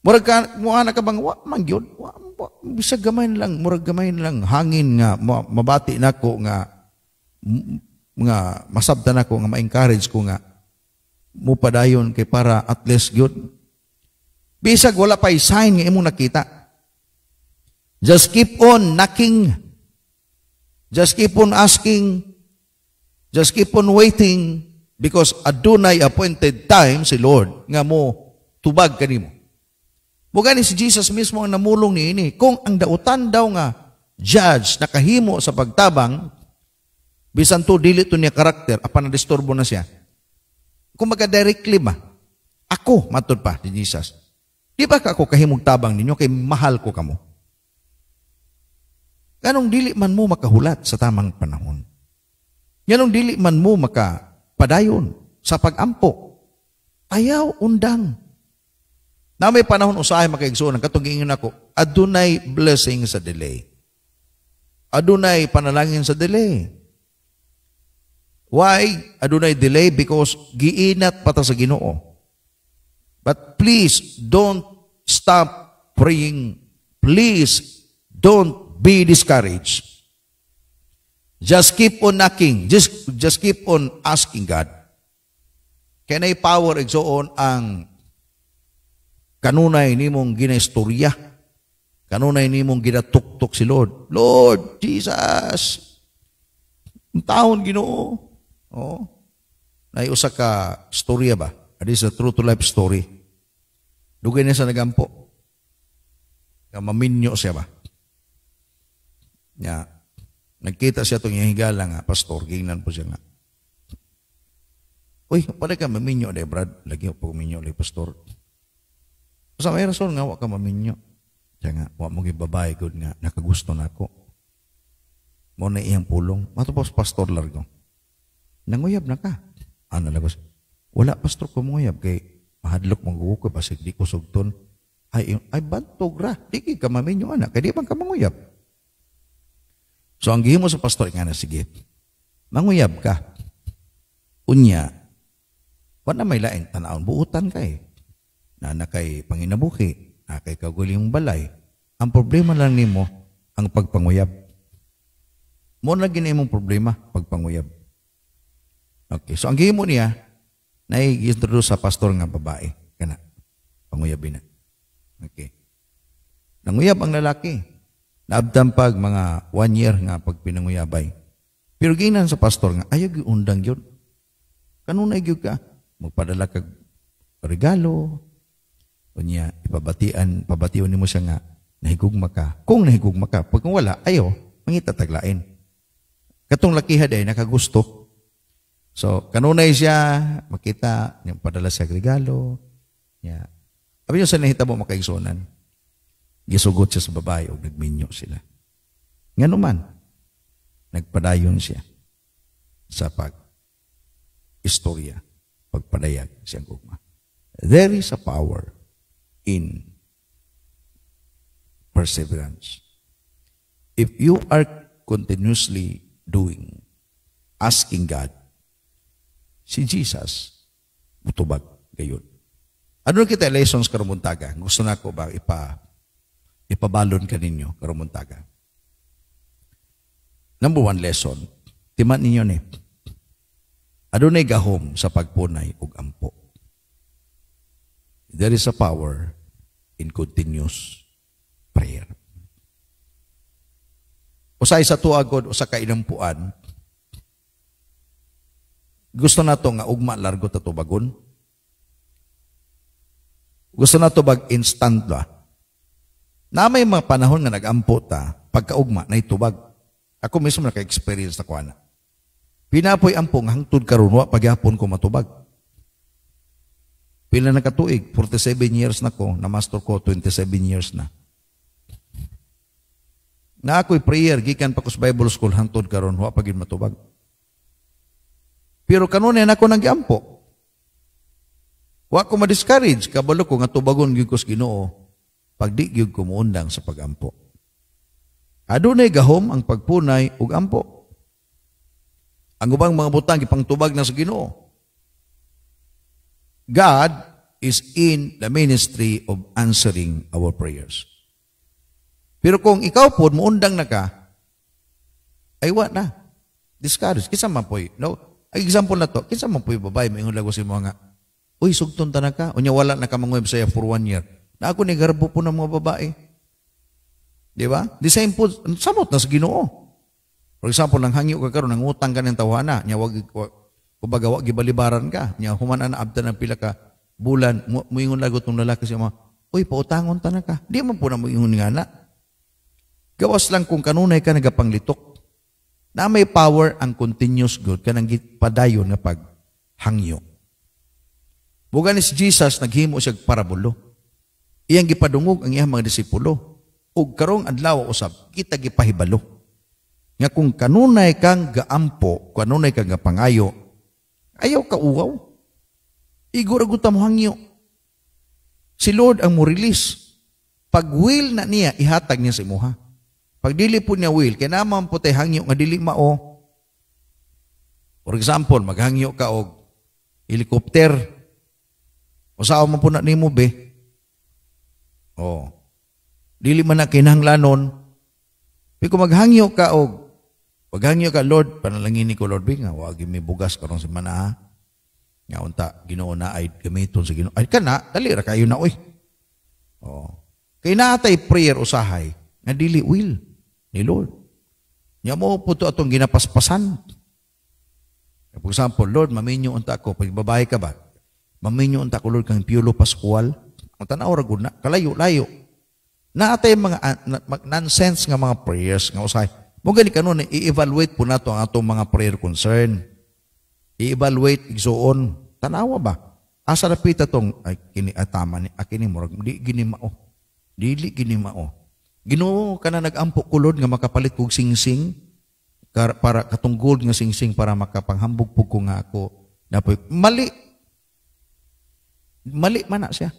Murag ka, mukha na ka bang, wak man yun, wak, bisa gamay na lang, murag gamay na lang, hangin nga, mabati na ko nga, nga masabda na ko, nga ma-encourage ko nga, mupadayon kay para at least yun. Bisag wala pa sign nga imong nakita. Just keep on knocking. Just keep on asking, just keep on waiting, because adunay appointed time si Lord nga mo tubag kanimo. Mugani si Jesus mismo ang namulong niini. Kung ang dautan daw nga judge nakahimo sa pagtabang, bisan to dili to niya karakter, apan na-disturbo na siya. Kung magka-directly ba, ako matud pa ni Jesus. Di ba ka ako kahimog tabang ninyo kay mahal ko kamo? Ganong dili man mo makahulat sa tamang panahon. Ganong dili man mo makapadayon sa pagampo. Ayaw undang. Na may panahon usahay makaigsoon. Katong giingon ako, adunay blessing sa delay. Adunay panalangin sa delay. Why adunay delay? Because giinat pata sa Ginoo. But please don't stop praying. Please don't be discouraged. Just keep on knocking. Just, just keep on asking God. Can I power exoon ang kanunay ni mong ginaistorya? Kanunay ni mong ginatuktok si Lord? Lord, Jesus! Ang taon Ginoo. Oh, naiusa ka storya ba? That is a true to life story. Dugay na sa nagampo. Maminyo siya ba? Nya, nagkita siya itong higala nga, pastor, gingnan po siya nga. Uy, pala ka maminyo, de Brad. Lagi ako maminyo, de pastor. Sa may rason nga, wak ka maminyo. Siya nga, wak mong ibabae, good nga, nakagusto na ako. Muna iyang pulong, matapos pastor largo. Nanguyab na ka. Ano lagos? Wala pastor ko munguyab, kay mahadlok mong gugo ko, basig di ko sugton. Ay, ay bantog ra, di ka maminyo, anak, kaya di bang ka manguyab? So, ang gihimo sa pastor, nga na, sige, manguyab ka. Unya, wala may laing tanawon, buutan ka eh. Nana kay panginabuhi, na kay kaguling balay. Ang problema lang nimo ang pagpanguyab. Muna lang ginimong problema, pagpanguyab. Okay, so ang gihimo niya, nai-introduce sa pastor nga babae. Kana, panguyabin na. Okay. Nanguyab ang lalaki. Naabdampag mga one year nga pag pinanguyabay. Pero ginan sa pastor nga, ayaw giundang yun. Kanunay gyud ka, magpadala kag regalo. O niya, ipabatian, pabatiwan nimo siya nga, nahigugma ka. Kung nahigugma ka, pag kung wala, ayaw, mangitataglain. Katong lakiha day, nakagusto. So, kanunay siya, makita, padala siya regalo. Niya. Abi niyo sa nahitabo makaigsonan. Gisugot siya sa babae o nagminyo sila. Nga naman, nagpadayon siya sa pag-istorya, pagpadayag siyang gugma. There is a power in perseverance. If you are continuously doing? Asking God. Si Jesus, mutubag gayon. Ano kita lessons karamuntaga? Gusto na ko ba ipa, ipabalon ka ninyo karamuntaga? Number one lesson, timan ninyo ni, adunay gahom sa pagpunay ug ampo. There is a power in continuous prayer. Usay sa tuagod, usa ka inampuan, gusto na to nga ugma largo ta tubagon. Gusto na to bag instant ba? Na may mga panahon nga nagampo ta, pagkaugma na itubag. Ako mismo naka-experience ako ana. Pinapoy ampong hangtod karon wa pagyapon ko matubag. Pila na ka tuig, forty-seven years na ko, na master ko twenty-seven years na. Na ako'y prayer gikan pa ko sa Bible school hangtod karon wa pa gid matubag. Pero kanunay nako nag-ampo. Wa ko ma-discourage, kabalo ko nga tubagon gyud ko sa Ginoo pag di gyud ko moundang sa pagampo. Adunay gahom ang pagpunay ug ampo. Ang ubang mga butang gipangtubag na sa Ginoo. God is in the ministry of answering our prayers. Pero kung ikaw po moundang na ka, ay wa na. Discourage. Kinsa man po. No? Ang example na to, kinsa man po yung babae, maingon lagos yung mga nga, uy, sugton ta na ka. O niya, wala na ka mga website for one year. Na ako ni garbo po ng mga babae. Di ba? The same po, samot na sa Ginoo. For example, nang hangyo ka karon, nang utang ka ng tawana, niya, wag, wag, kumbaga, wag ibalibaran ka. Niya, humanan na abda ng pila ka bulan, muingon lagot ng lalaki siya mga, uy, pautangon ta na ka. Di man po na muingon nga na. Gawas lang kung kanunay ka nagapanglitok. Na may power ang continuous good, kanang padayon na paghangyo. Bugan is Jesus, naghimo siya parabolo. Iyang gipadungog ang iyang mga disipulo. Ug karong adlaw usab, kita gipahibalo. Nga kung kanunay kang gaampo, kanunay kang gapangayo, ayaw ka uwaw. Iguraguta mo hangyo. Si Lord ang mo-release. Pag will na niya, ihatag niya sa imuha. Pag dili po niya will, kaya naman po tayo hangyo nga dili mao. For example, maghangyo ka og helicopter. Usaw man po na nimo be. Oh. Dili man na kinahanglanon. Piko maghangyo ka og paghangyo ka, Lord, panalangin ko Lord be nga wa gyud mi bugas karon semana ha. Nga unta Ginoo na ay gamiton sa Ginoo. Ay kana, dali ra kayo na oy. Oh. Kay natay prayer usahay nga dili will ni Lord. Nya mo po to atong ginapaspasan. For example, Lord, maminyo unta ko pagbabae ka ba? Maminyo unta ko Lord kang Piolo Pascual. Ang tanaw ra gud na kalayo-layo. Naatay mga na, nonsense nga mga prayers nga usay. Mo gani kanon i-evaluate po nato ang atong mga prayer concern. I-evaluate igsoon tanawa ba? Asa ra pita tong ay kini atama ni akini murag di gini mao. Dili gini mao. Ginoo kana nagampo ko Lord nga makapalit og singsing para katong gold nga singsing para makapanghambog pug ko nga ako. Dapoy mali Mali man na siya.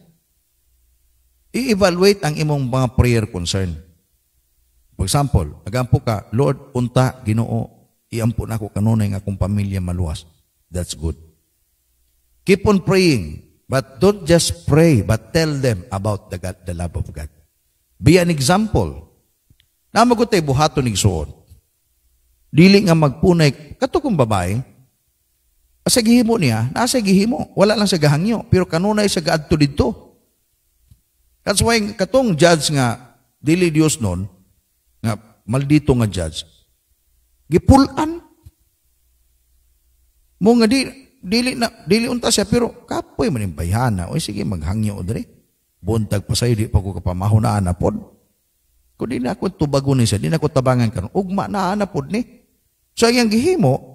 I-evaluate ang imong mga prayer concern. For example, nagampo ka, Lord, unta, Ginoo, iampo na ko kanunay ng akong pamilya maluwas. That's good. Keep on praying, but don't just pray, but tell them about the, God, the love of God. Be an example. Namagot tayo buhato ng suon. Dili nga magpunay, katukong babae, asa gihimo niya, nasa gihimo. Wala lang sa gahangyo. Pero kanunay sa gaadto dito. That's why katong judge nga, dili Dios nun, nga maldito nga judge, gipulan. Mo nga di, dili, na, dili unta siya, pero kapoy manimbayhana. Oy, sige, maghangyo o dali. Buntag pa sa'yo, di pa ko kapamahunaan na pod. Kung di na ako tubagon niya, di na ako tabangan ka. Ugma na na pod ni. So, yung gihimo,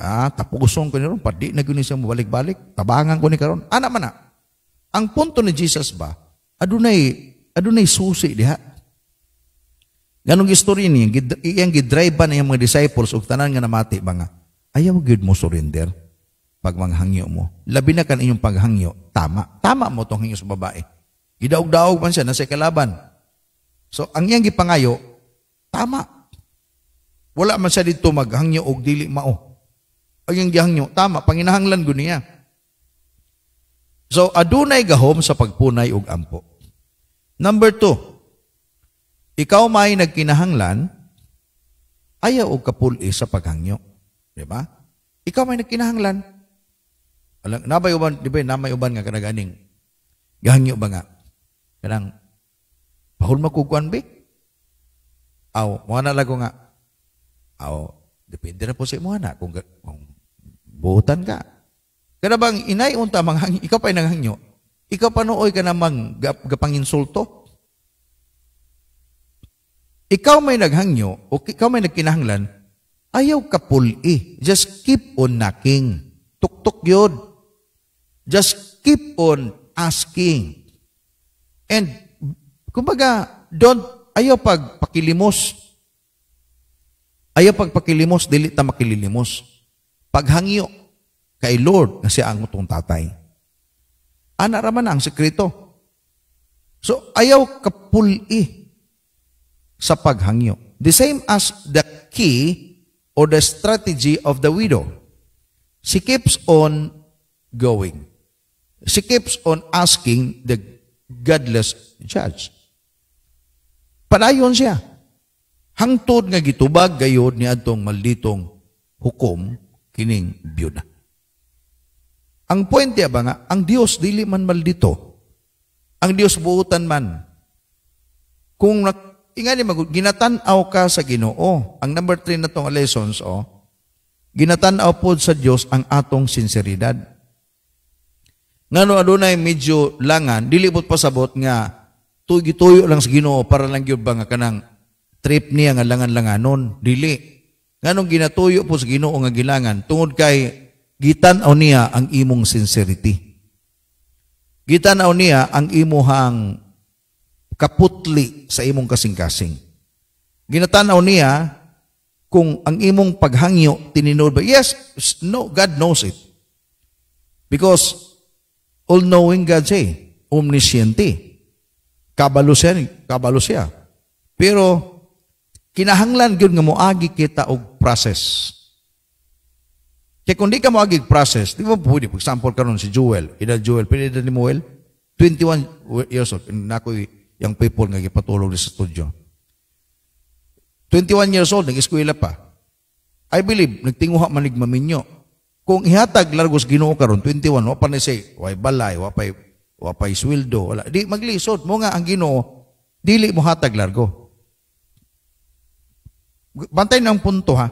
Ah, tapusong ko niya ron, padi na gano'n siya mabalik-balik, tabangan ko niya karon. Ana man na, ang punto ni Jesus ba, adunay, adunay susi diha. Ganong history niya, iyang gidrive ba na yung mga disciples, o tanan nga namati, mga, ayaw gid mo surrender pag manghangyo mo. Labi na kan inyong paghangyo, tama. Tama mo itong hangyo sa babae. Gidaog-daog man siya, nasa kalaban. So, ang iyang gipangayo, tama. Wala man sa dito maghangyo og dili mao. Ang gihangyo tama panginahanglan gud niya. So adunay gahom sa pagpunay og ampo. Number two, ikaw may nagkinahanglan ayaw og kapul-i sa paghangyo, di ba? Ikaw may nagkinahanglan. Alang nabay uban, di ba? Namay uban nga kanaganing gihangyo ba nga? Kanang pahul makukuan ba? Aw, mo na lago nga. Aw, depende na po sa imo na kung, kung buhutan ka. Kada bang inay unta manghangyo, ikaw pa nanghangyo. Ikaw panuoy ka namang gapanginsulto. Ikaw may naghangyo o ikaw may nagkinahanglan, ayaw ka puli. Just keep on knocking. Tuktok yun. Just keep on asking. And kumbaga, don't ayaw pagpakilimos. Ayaw pagpakilimos, dili ta makililimos. Paghangyo kay Lord na siya ang utong tatay. Ana raman ang sekreto. So ayaw kapuli sa paghangyo. The same as the key or the strategy of the widow. She keeps on going. She keeps on asking the godless judge. Padayon siya. Hangtod nga gitubag gayod ni atong malditong hukom kining byuda. Ang point niya ba nga, ang Dios dili man maldito. Ang Dios buutan man. Kung ingani magud ginatan-aw ka sa Ginoo. Ang number three na tong lessons oh, ginatan-aw pod sa Dios ang atong sinseridad. Ngano adunay medyo langan, dili pod pasabot nga tuyo lang sa Ginoo para lang gyud ba nga kanang trip niya nga langan-langanon, dili. Nganong ginatuyo po sa Ginoo nga gilangan, tungod kay gitan-aw niya ang imong sincerity. Gitan-aw niya ang imuhang kaputli sa imong kasing-kasing. Ginatan-aw niya kung ang imong paghangyo tininood ba. Yes, no, God knows it. Because all-knowing God siya, omniscient. Kabalo siya, kabalo siya. Pero kinahanglan gyud nga moagi kita og process. Kaya kung di ka moagi process, di ba pwede, for example, karon si Joel, ina Joel, pwede na ni Moel, twenty-one years old, nakoy yung people nga gipatulog sa studio. twenty-one years old, nag-eskwela pa. I believe, nagtinguha manigmaminyo. Kung ihatag largos Ginoo karon twenty-one, wapanay say, way balay, wapay, wapay swildo, wala. Di, maglisod mo nga ang Ginoo, dili mo hatag largo. Bantay ng punto ha.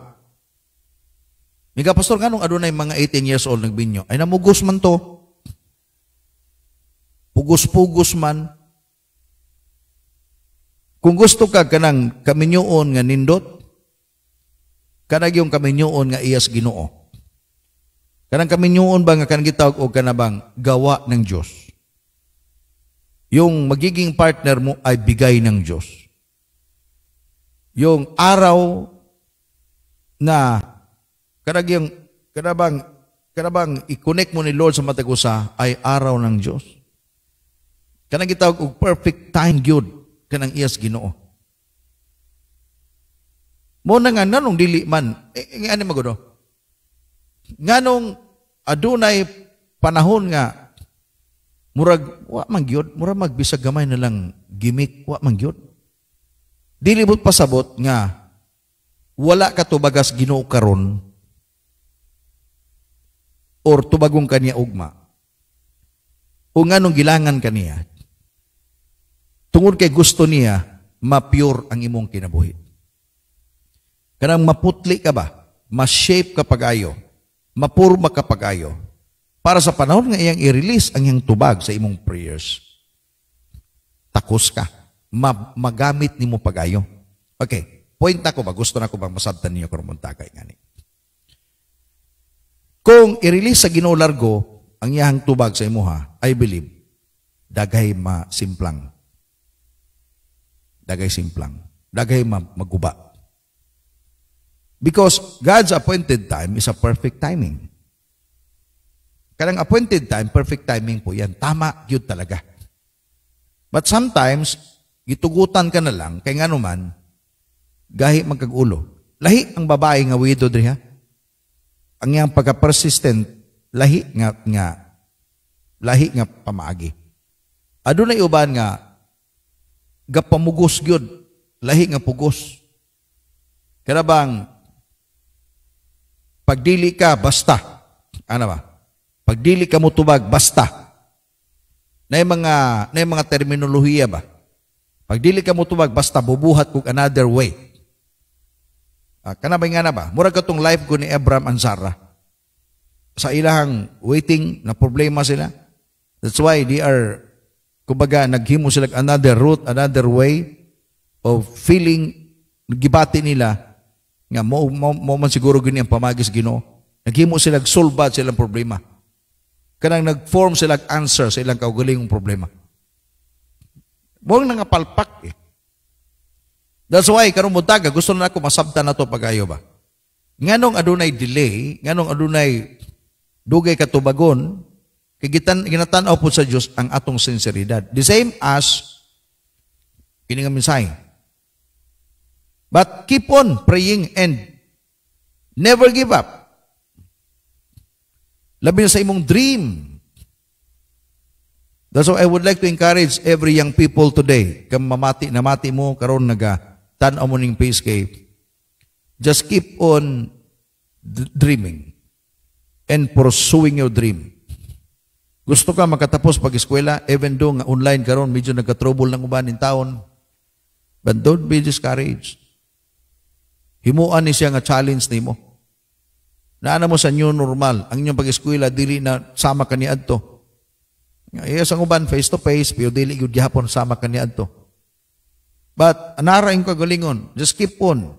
Mga pastor, kanong adunay mga eighteen years old nagbinyo? Ay namugos man to. Pugos-pugos man. Kung gusto ka kanang kaminyoon nga nindot, kanag yung kaminyoon nga iyas Ginoo. Kanang kaminyoon ba nga kanang gitawag o kanabang gawa ng Diyos? Yung magiging partner mo ay bigay ng Diyos. Yung araw na kanag yung kanabang kanabang i-connect mo ni Lord sa matag-usa ay araw ng Diyos. Kanang gitawag og perfect time gyud kanang iyas Ginoo. Mo na nga nanong dili man eh, ano magudo? Nganong adunay panahon nga murag wa man gyud, murag magbisag gamay na lang gimmick wa man gyud. Dilibot pasabot nga wala ka tubagas Ginoo karon or tubagong kaniya ugma o nganong gilangan kaniya tungod kay gusto niya ma-pure ang imong kinabuhi. Kanang maputli ka ba, ma-shape ka pag-ayo, mapurma ka pag-ayo para sa panahon nga iyang i-release ang iyang tubag sa imong prayers, takos ka, magamit nimo pagayo. Okay, point na ko ba? Gusto na ko bang masabtan ninyo kung muntakay nga ni? Kung i-release sa Ginoo largo ang iyang tubag sa imuha, I believe, dagay masimplang. Dagay simplang. Dagay maguba. Because God's appointed time is a perfect timing. Kanang appointed time, perfect timing po yan. Tama, yun talaga. But sometimes, gitugutan ka na lang, kaya nga naman, gahi magkagulo. Lahi ang babae nga widow diri ha. Ang iyang pagka-persistent, lahi nga nga lahi nga pamaagi. Adunay uban nga gapamugos gyud, lahi nga pugos. Kada bang pagdili ka basta. Ano ba? Pagdili ka mo tubag basta. Nay mga nay mga terminolohiya ba? Pagdili ka mo tubag basta bubuhat kog another way. Ah, kana ba nga na ba? Mura ka itong life ko ni Abraham and Sarah. Sa ilahang waiting na problema sila. That's why they are, kumbaga, naghimo sila another route, another way of feeling, gibati nila, nga mo, mo, mo man siguro ganyan pamagis Ginoo. Naghimo sila, solve silang problema. Kanang nag-form sila answer sa ilang kaugalingong problema. Buwang nangapalpak eh. That's why, karong buntaga, gusto na ako masabta na ito pag-ayo ba? Nganong adunay delay, nganong adunay dugay katubagon, kagitan, ginatanaw po sa Diyos ang atong sinceridad. The same as, kini nga mensahe. But keep on praying and never give up. Labi na sa imong dream. That's why I would like to encourage every young people today, kung mamati, namati mo, karon naga, tanaw mo ng P I S K, just keep on dreaming and pursuing your dream. Gusto ka makatapos pag-eskwela, even though nga online karon medyo nagka-trouble ng uban in town, but don't be discouraged. Himuan ni siya nga challenge ni mo. Naana mo sa new normal, ang inyong pag-eskwela, dili na sama ka ni adto. Yes, ang uban, face to face, pero dili yung gihapon sama kaniya adto. But, anarain ko galingon, just keep on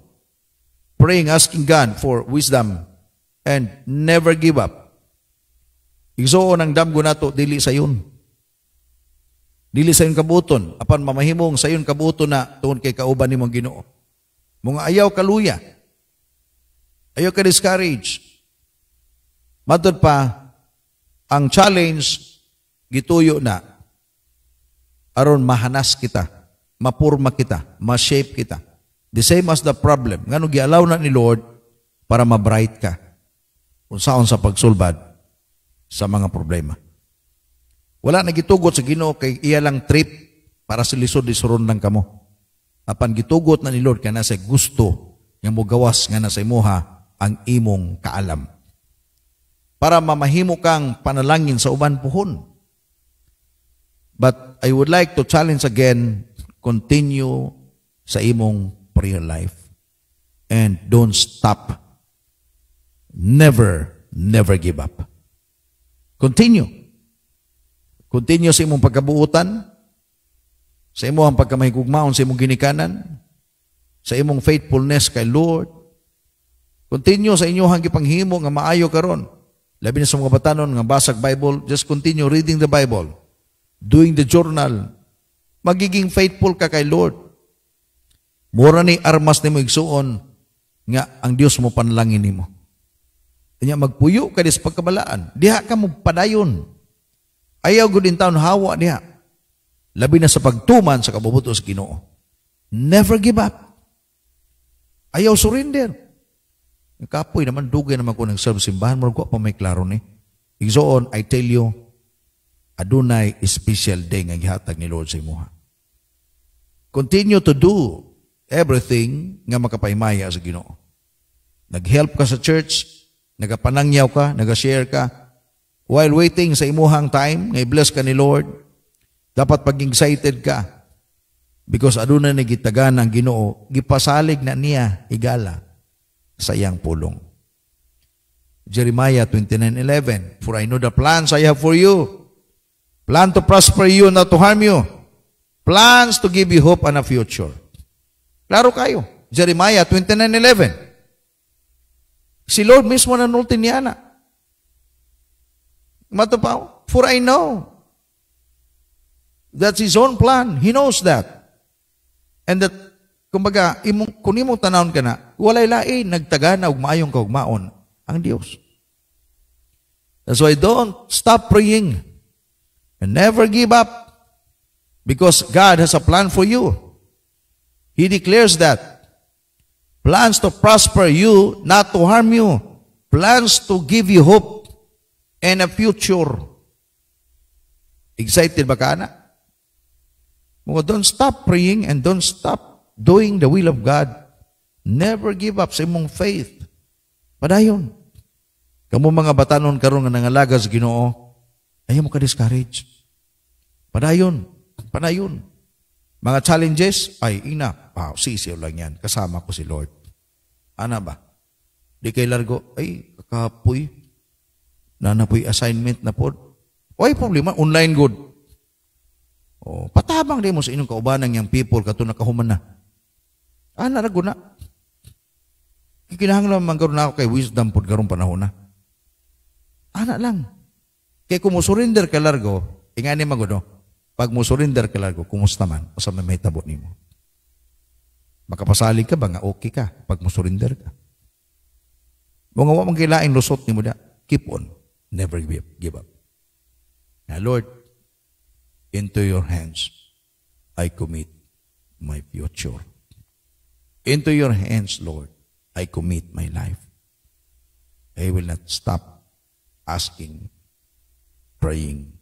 praying, asking God for wisdom, and never give up. Igsoon ang damgo nato dili sayon. Dili sayon kabuton, apan mamahimong sayon kabuton na tuon kay kauban ni mong Ginoo. Mga ayaw kaluya, ayaw ka discourage. Matod pa, ang challenge, gituyo na, aron mahanas kita, mapurma kita, ma-shape kita. The same as the problem. Ngano gialaw na ni Lord para ma-bright ka. Unsaon sa pagsulbad sa mga problema. Wala na gitugot sa Ginoo kay iya lang trip para sa lisod isuron lang kamo. Apan gitugot na ni Lord kana sa gusto nga mogawas nga nasa imuha ang imong kaalam. Para mamahimo kang panalangin sa uban puhon. But I would like to challenge again, continue sa imong prayer life. And don't stop. Never, never give up. Continue. Continue sa imong pagkabuutan, sa imong pagkamahigugmaon, sa imong ginikanan, sa imong faithfulness kay Lord. Continue sa inyong gipanghimo nga maayo karon. Labi na sa mga batanon nga basag Bible, just continue reading the Bible. Doing the journal, magiging faithful ka kay Lord. Mura ni armas ni mo igsuon nga ang Dios mo panlangin nimo. Kanya magpuyo ka dis pagkabalaan. Diha ka mo padayon. Ayaw gud in taon hawa diha. Labi na sa pagtuman sa kabubuto sa Ginoo. Never give up. Ayaw surrender. Kapoy naman dugay naman ko nang serve simbahan mo ko pa may klaro ni. Igsuon, I tell you, adunay special day nga gihatag ni Lord sa imuha. Continue to do everything nga makapaymaya sa Ginoo. Nag-help ka sa church, nagapanangyaw ka, nag-share ka. While waiting sa imuhang time, nga i-bless ka ni Lord, dapat paging excited ka because adunay nagitagan ang Ginoo, gipasalig na niya igala sa iyang pulong. Jeremiah twenty-nine eleven, for I know the plans I have for you, plan to prosper you, not to harm you. Plans to give you hope and a future. Klaro kayo. Jeremiah twenty-nine eleven. Si Lord mismo nanulti niya na. Matupaw. For I know. That's His own plan. He knows that. And that, kumbaga, imong, kung imong tanawon ka na, walay lain, nagtaga na ugmaayong kaugmaon ang Dios. That's why don't stop praying. And never give up because God has a plan for you. He declares that. plans to prosper you, not to harm you, plans to give you hope and a future. Excited ba ka, anak? Well, don't stop praying and don't stop doing the will of God. Never give up sa imong faith. Padayon. Kamu mga batanon karon nga nangalaga sa Ginoo, ayaw mo ka discourage. Padayon, padayon. Mga challenges, ay ina, wow, sisiyaw lang yan. Kasama ko si Lord. Ana ba? Di kay largo, ay kakapoy. Nanapoy assignment na po. Oy, problema, online good. O, patabang din mo sa inyong kaubanang yung people, katuna kahuman na. Ana, rago na. Kinahanglan man karon ako kay wisdom pod karong panahon na. Ana lang. Kay kung mo surrender ka largo, ingani magudo. Pag mo surrender ka largo, kumusta man? Usa man mahitabo nimo. Makapasalig ka ba nga okay ka pag mo surrender ka? Mga wa man kilaing lusot nimo da. Keep on. Never give up. Give up. Now Lord, into your hands I commit my future. Into your hands, Lord, I commit my life. I will not stop asking, praying,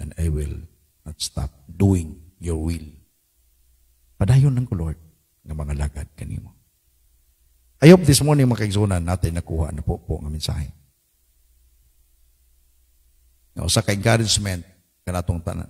and I will not stop doing your will. Padayon ng ko, Lord, ng mga lagad kanimo. I hope this morning, mga kaigsunan, natin nakuha na po po ang mensahe. Now, sa ka-encouragement ka na itong tanan.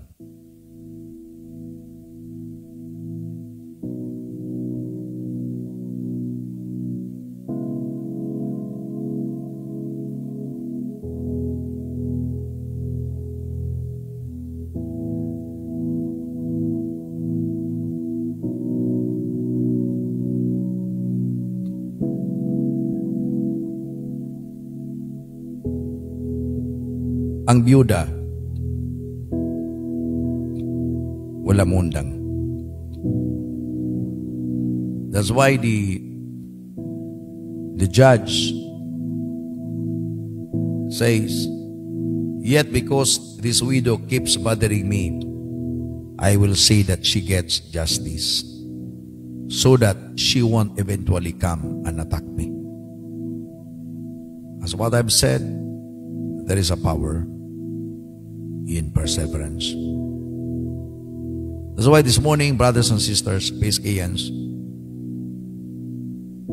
Ang biyuda, wala mundang. That's why the the judge says, yet because this widow keeps bothering me, I will see that she gets justice so that she won't eventually come and attack me. As what I've said, there is a power in perseverance. That's why this morning, brothers and sisters, Piskayans,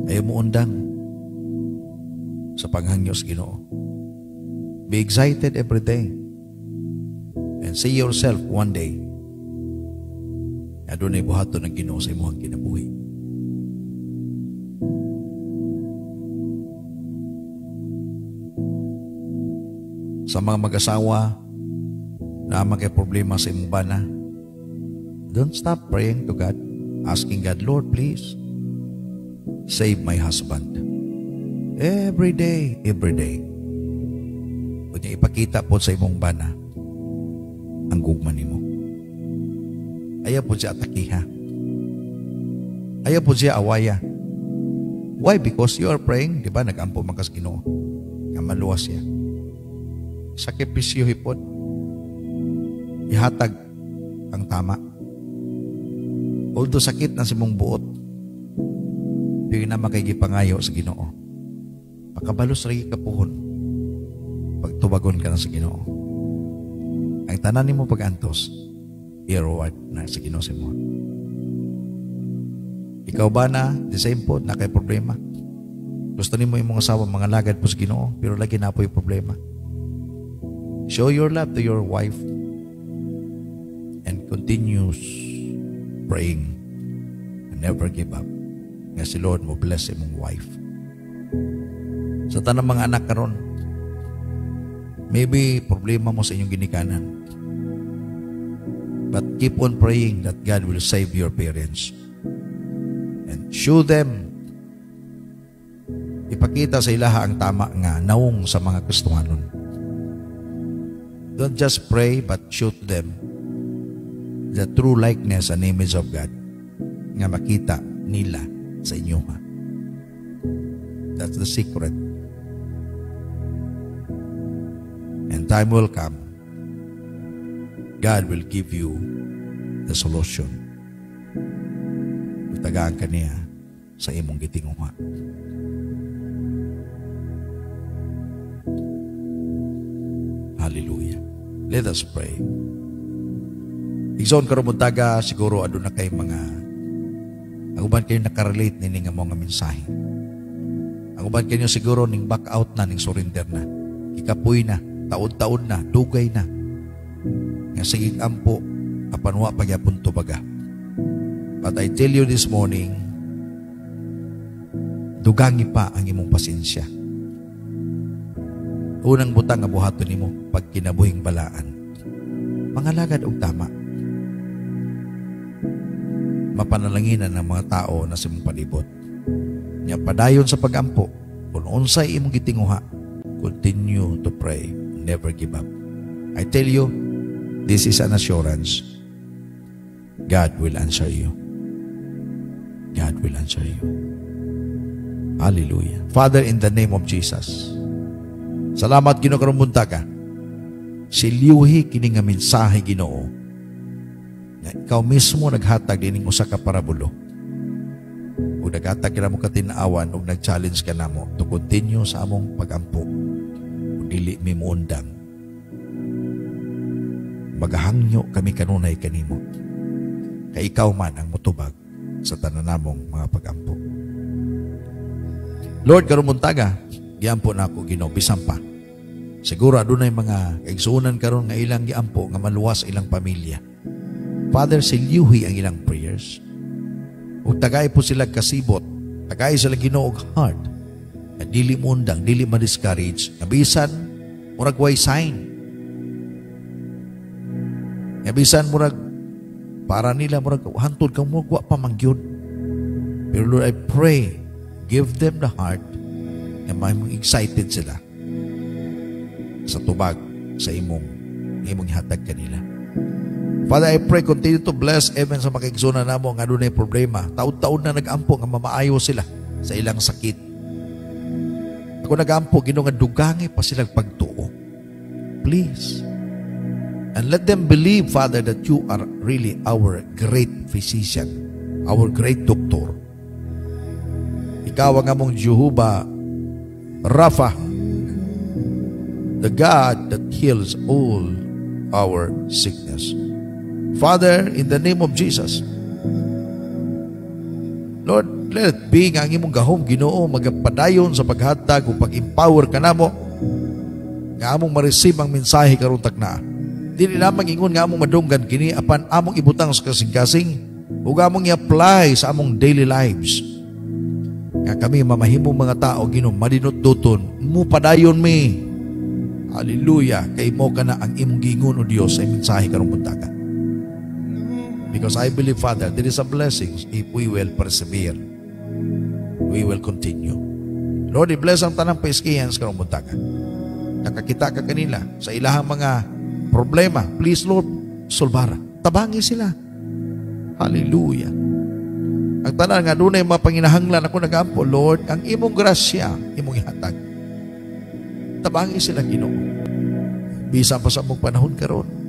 ayaw mo undang sa panghangyo sa Ginoo. Be excited every day and see yourself one day na doon ay buhato ng Ginoo sa imuhang kinabuhi. Sa mga mag-asawa, na may problema sa imong bana, don't stop praying to God, asking God, Lord, please, save my husband. Every day, every day. Huwag niya ipakita po sa imong bana ang gugma nimo. Ayaw po siya atakiha. Ayaw po siya awaya. Why? Because you are praying, di ba, nag-ampo makas Ginoo. Kamaluwas siya. Sakripisyo hipod. Ihatag ang tama. Although sakit na si mong buot, pero na makikipangayo sa Ginoo. Pagkabalos rin kapuhon, pagtubagon ka na sa Ginoo. Ang tanan ni mo pag-antos, i-reward na sa Ginoo si mo. Ikaw ba na, the same po, na kay problema? Gusto ni mo yung mga asawa, mga lagad po sa Ginoo, pero lagi na po yung problema. Show your love to your wife and continues praying and never give up. Nga si Lord mo bless imong wife. Sa tanang mga anak karon, maybe problema mo sa inyong ginikanan. But keep on praying that God will save your parents and show them, ipakita sa ilaha ang tama nga naong sa mga kristohanon. Don't just pray, but show to them the true likeness and image of God nga makita nila sa inyo. Ha? That's the secret. And time will come. God will give you the solution. Utagaan ka niya sa imong gitinguha. Hallelujah. Let us pray. Igsoon karong buntaga, siguro aduna kay mga aguban kayo nakarelate nini nga mga mensahe. Aguban kayo siguro ning back out na, ning surrender na. Ikapoy na, taon-taon na, dugay na. Nga sige ampo apan wa pagyapon tubaga. But I tell you this morning, dugangi pa ang imong pasensya. Unang butang nga buhaton nimo pag kinabuhing balaan. Mangalagad og tama. Mapanalanginan ang mga tao na sa imong palibot. Nya padayon sa pagampo, kun unsay imong gitinguha, continue to pray, never give up. I tell you, this is an assurance. God will answer you. God will answer you. Hallelujah. Father, in the name of Jesus, salamat Ginoo karong buntaga. Siliuhi kini nga mensahe Ginoo nga ikaw mismo naghatag dining usa ka parabulo. Ug naghatag namo ka tin-awan ug nag-challenge ka namo to continue sa among pagampo. Ug dili mi moundang. Magahangyo kami kanunay kanimo. Kay ikaw man ang mutubag sa tanan namong mga pagampo. Lord, karong buntaga, giampo na ako Ginoo bisan pa. Siguro adunay mga igsuonan karon nga ilang giampo nga maluwas ilang pamilya. Father, siliuhi ang ilang prayers. Ug tagay po sila kasibot, tagay sila Ginoo og heart. Nga dili moundang, dili ma-discourage, nga bisan murag way sign. Nga bisan murag para nila murag hantod kang mugwa pa mangyud. Pero Lord, I pray, give them the heart na may excited sila sa tubag sa imong imong hatag kanila. Father, I pray, continue to bless even sa mga igsoona namo nga dunay problema. Taud-taud na nagampo nga mamaayo sila sa ilang sakit. Ako nagampo Ginoo nga dugangi pa silang pagtuo. Please. And let them believe, Father, that you are really our great physician, our great doctor. Ikaw ang among Jehovah Rapha, the God that heals all our sickness. Father, in the name of Jesus, Lord, let it be nga ang imong gahom Ginoo magapadayon sa paghatag o pag-empower ka namo nga among ma-receive ang mensahe karong tagna. Dili lamang ingon nga among madunggan kini apan among ibutang sa kasing-kasing ug among i-apply sa among daily lives. Nga kami mamahimong mga tao Ginoo madinot-duton mo padayon mi. Hallelujah. Kay mo kana ang imong gingon o Dios sa mensahe karong buntaga. Because I believe, Father, there is a blessing if we will persevere. We will continue. Lord, i-bless ang tanang paiskihans karong buntaga. Nakakita ka kanila sa ilahang mga problema, please Lord, solbara. Tabangi sila. Hallelujah. Ang tanan nga dunay mga panginahanglan ako nagampo, Lord, ang imong grasya, imong ihatag. Tabangi sila Ginoo. Bisan pa sa among panahon karon.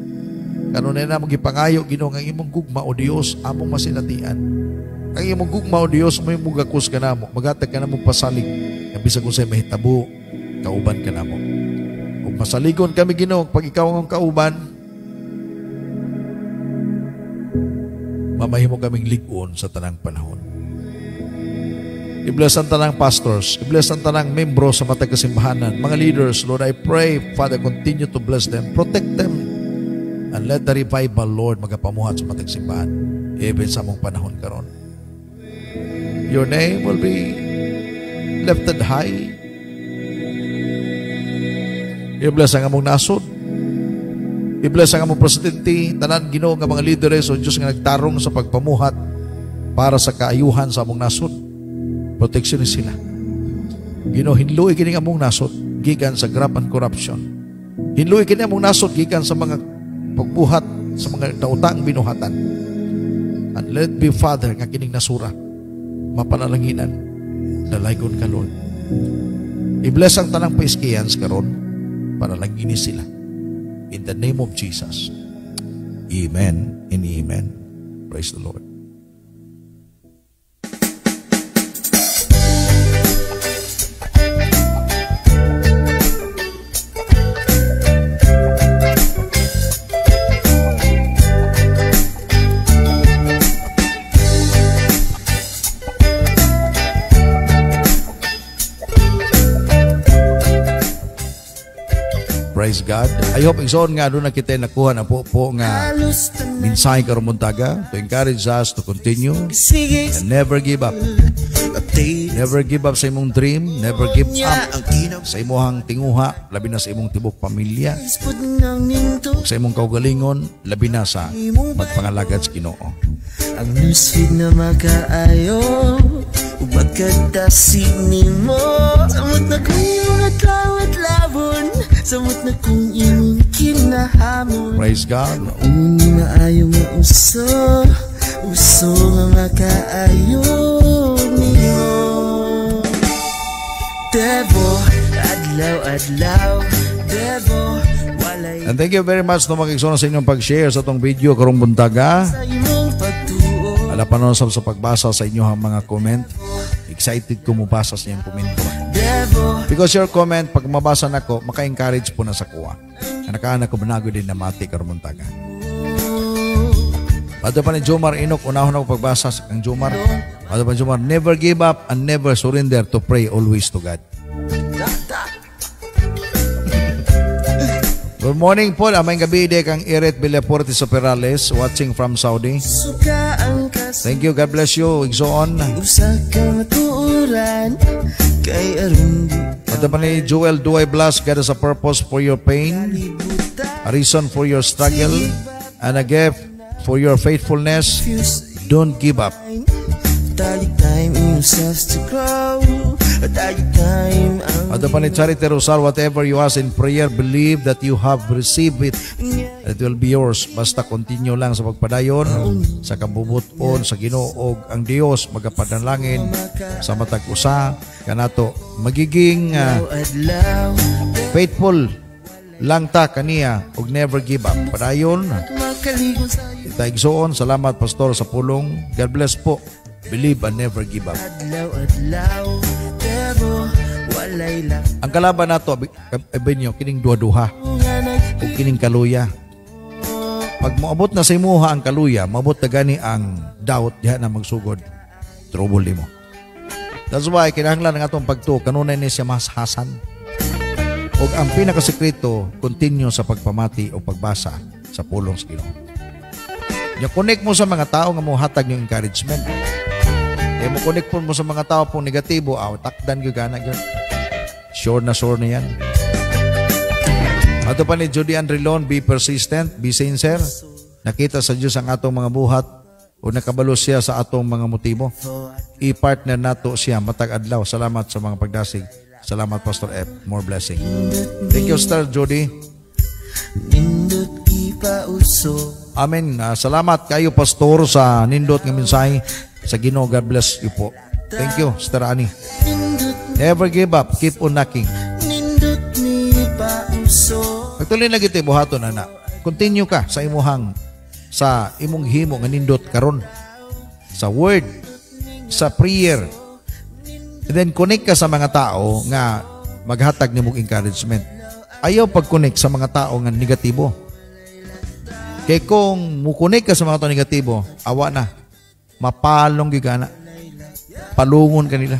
Kanunay na magipangayo Ginoo ang imong gugma o Dios among masinatian. Ang imong gugma o Dios may mugakus kanamo, magatag kanamo pasalig. Bisan unsay mahitabo, kauban kanamo. Masaligon kami Ginoo pag ikaw ang kauban. Mamahimo kaming lig-on sa tanang panahon. I-bless ang tanang pastors, i-bless ang tanang membro sa matag kasimbahanan, mga leaders. Lord, I pray, Father, continue to bless them, protect them, and let the revival, Lord, magapamuhat sa matag simbahan even sa mong panahon karon. Your name will be lifted high. I-bless ang among nasod. I-bless ang among presidente, tanan Ginoo nga mga leaders o Diyos nga nagtarong sa pagpamuhat para sa kaayuhan sa among nasod. Protection ni sila. Ginoo, hinluoy kini among nasod gikan sa graft and corruption. Hinluoy kini among nasod gikan sa mga pagbuhat sa mga tautang binuhatan. And let it be, Father, nga kining nasura mapanalanginan. Dalaygon ka, Lord. I-bless ang tanang paiskihans karon. Para lang ini sila. In the name of Jesus. Amen and amen. Praise the Lord. Praise God. I hope isoon nga doon na kita nakuha na po po nga minsay karumuntaga to encourage us to continue and never give up. Never give up sa imong dream. Never give up sa imong tinguha, labi na sa imong tibok pamilya, sa imong kaugalingon, labi na sa magpangalagad sa Ginoo. Ang newsfeed na makaayo magkadasig ni mo. Samot na kung imong atlaw at labon, samot na kung imong kinahamon. Praise God. Mauni maayo mauso, uso nga makaayo niyo. Devo, adlaw, adlaw, devo. And thank you very much na makikisona sa inyong pag-share sa itong video karong buntaga. Ala pa nun sa pagbasa sa inyong mga comment. Excited ko mabasa sa inyong comment. Because your comment, pag mabasa na ko, maka-encourage po na sa kuha. Anak-anak ko banago din na mati karong buntaga. Bato pa ni Jomar Inok, unahon ako pagbasa sa kang Jomar. Bato pa ni Jomar, never give up and never surrender to pray always to God. Good morning po, aming gabi de kang Iret Villaporte Soperales watching from Saudi. Thank you, God bless you, igsoon. At pa ni Joel, do I bless God as a purpose for your pain, a reason for your struggle, and a gift for your faithfulness. Don't give up. At pa ni Charity Rosal, whatever you ask in prayer, believe that you have received it. It will be yours. Basta continue lang sa pagpadayon, sa kabubuton, sa Ginoo, ang Dios magapadanlangin sa matag usa kanato. Magiging uh, faithful lang ta kaniya og never give up. Padayon. Kita igsoon. Salamat Pastor sa pulong. God bless po. Believe and never give up. Ang kalaban nato abinyo kining duha-duha o kining kaluya. Pag maabot na sa imuha ang kaluya, maabot na gani ang doubt diha na magsugod. Trouble mo. That's why kinahanglan ng atong pagtuo kanunay ni siya mas hasan. Og ang pinakasekreto, continue sa pagpamati o pagbasa sa pulong sa Ginoo. Ya connect mo sa mga tao nga mohatag yung encouragement. E mo connect po mo sa mga tao pong negatibo, aw takdan gyud kana gyud. Sure na sure na yan. Ato pa ni Judy Andrilon, be persistent, be sincere. Nakita sa Diyos ang atong mga buhat o nakabalo siya sa atong mga motibo. I-partner nato siya matag-adlaw. Salamat sa mga pagdasig. Salamat Pastor F. More blessing. Thank you Star Judy. Amen. Uh, salamat kayo Pastor sa nindot ng minsay sa Ginoo. God bless you po. Thank you Star Annie. Never give up, keep on knocking. Pagtuloy na kita buhaton ana. Continue ka sa imuhang sa imong himo nga nindot karon sa word, sa prayer. And then connect ka sa mga tao nga maghatag nimong encouragement. Ayaw pag-connect sa mga tao nga negatibo. Kay kung mukunik ka sa mga tao negatibo, awa na. Mapalong gigana. Palungon kanila.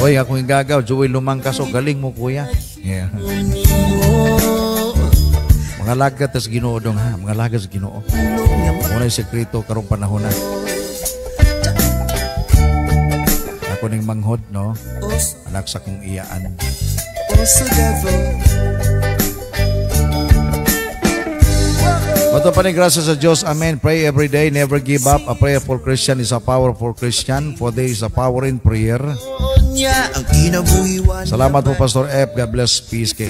Oy, ako yung gagaw. Joey Lumangkas, o galing mo kuya. Yeah. Mga lagat sa Ginoo dong ha. Mga lagat sa Ginoo. Muna yung sekreto karong panahon na. Ako ng manghod, no? Alak sa kong iyaan. Bato pa rin, gracias sa Diyos. Amen. Pray every day. Never give up. A prayerful Christian is a powerful Christian, for there is a power in prayer. Salamat po, Pastor F. God bless. Peace, K.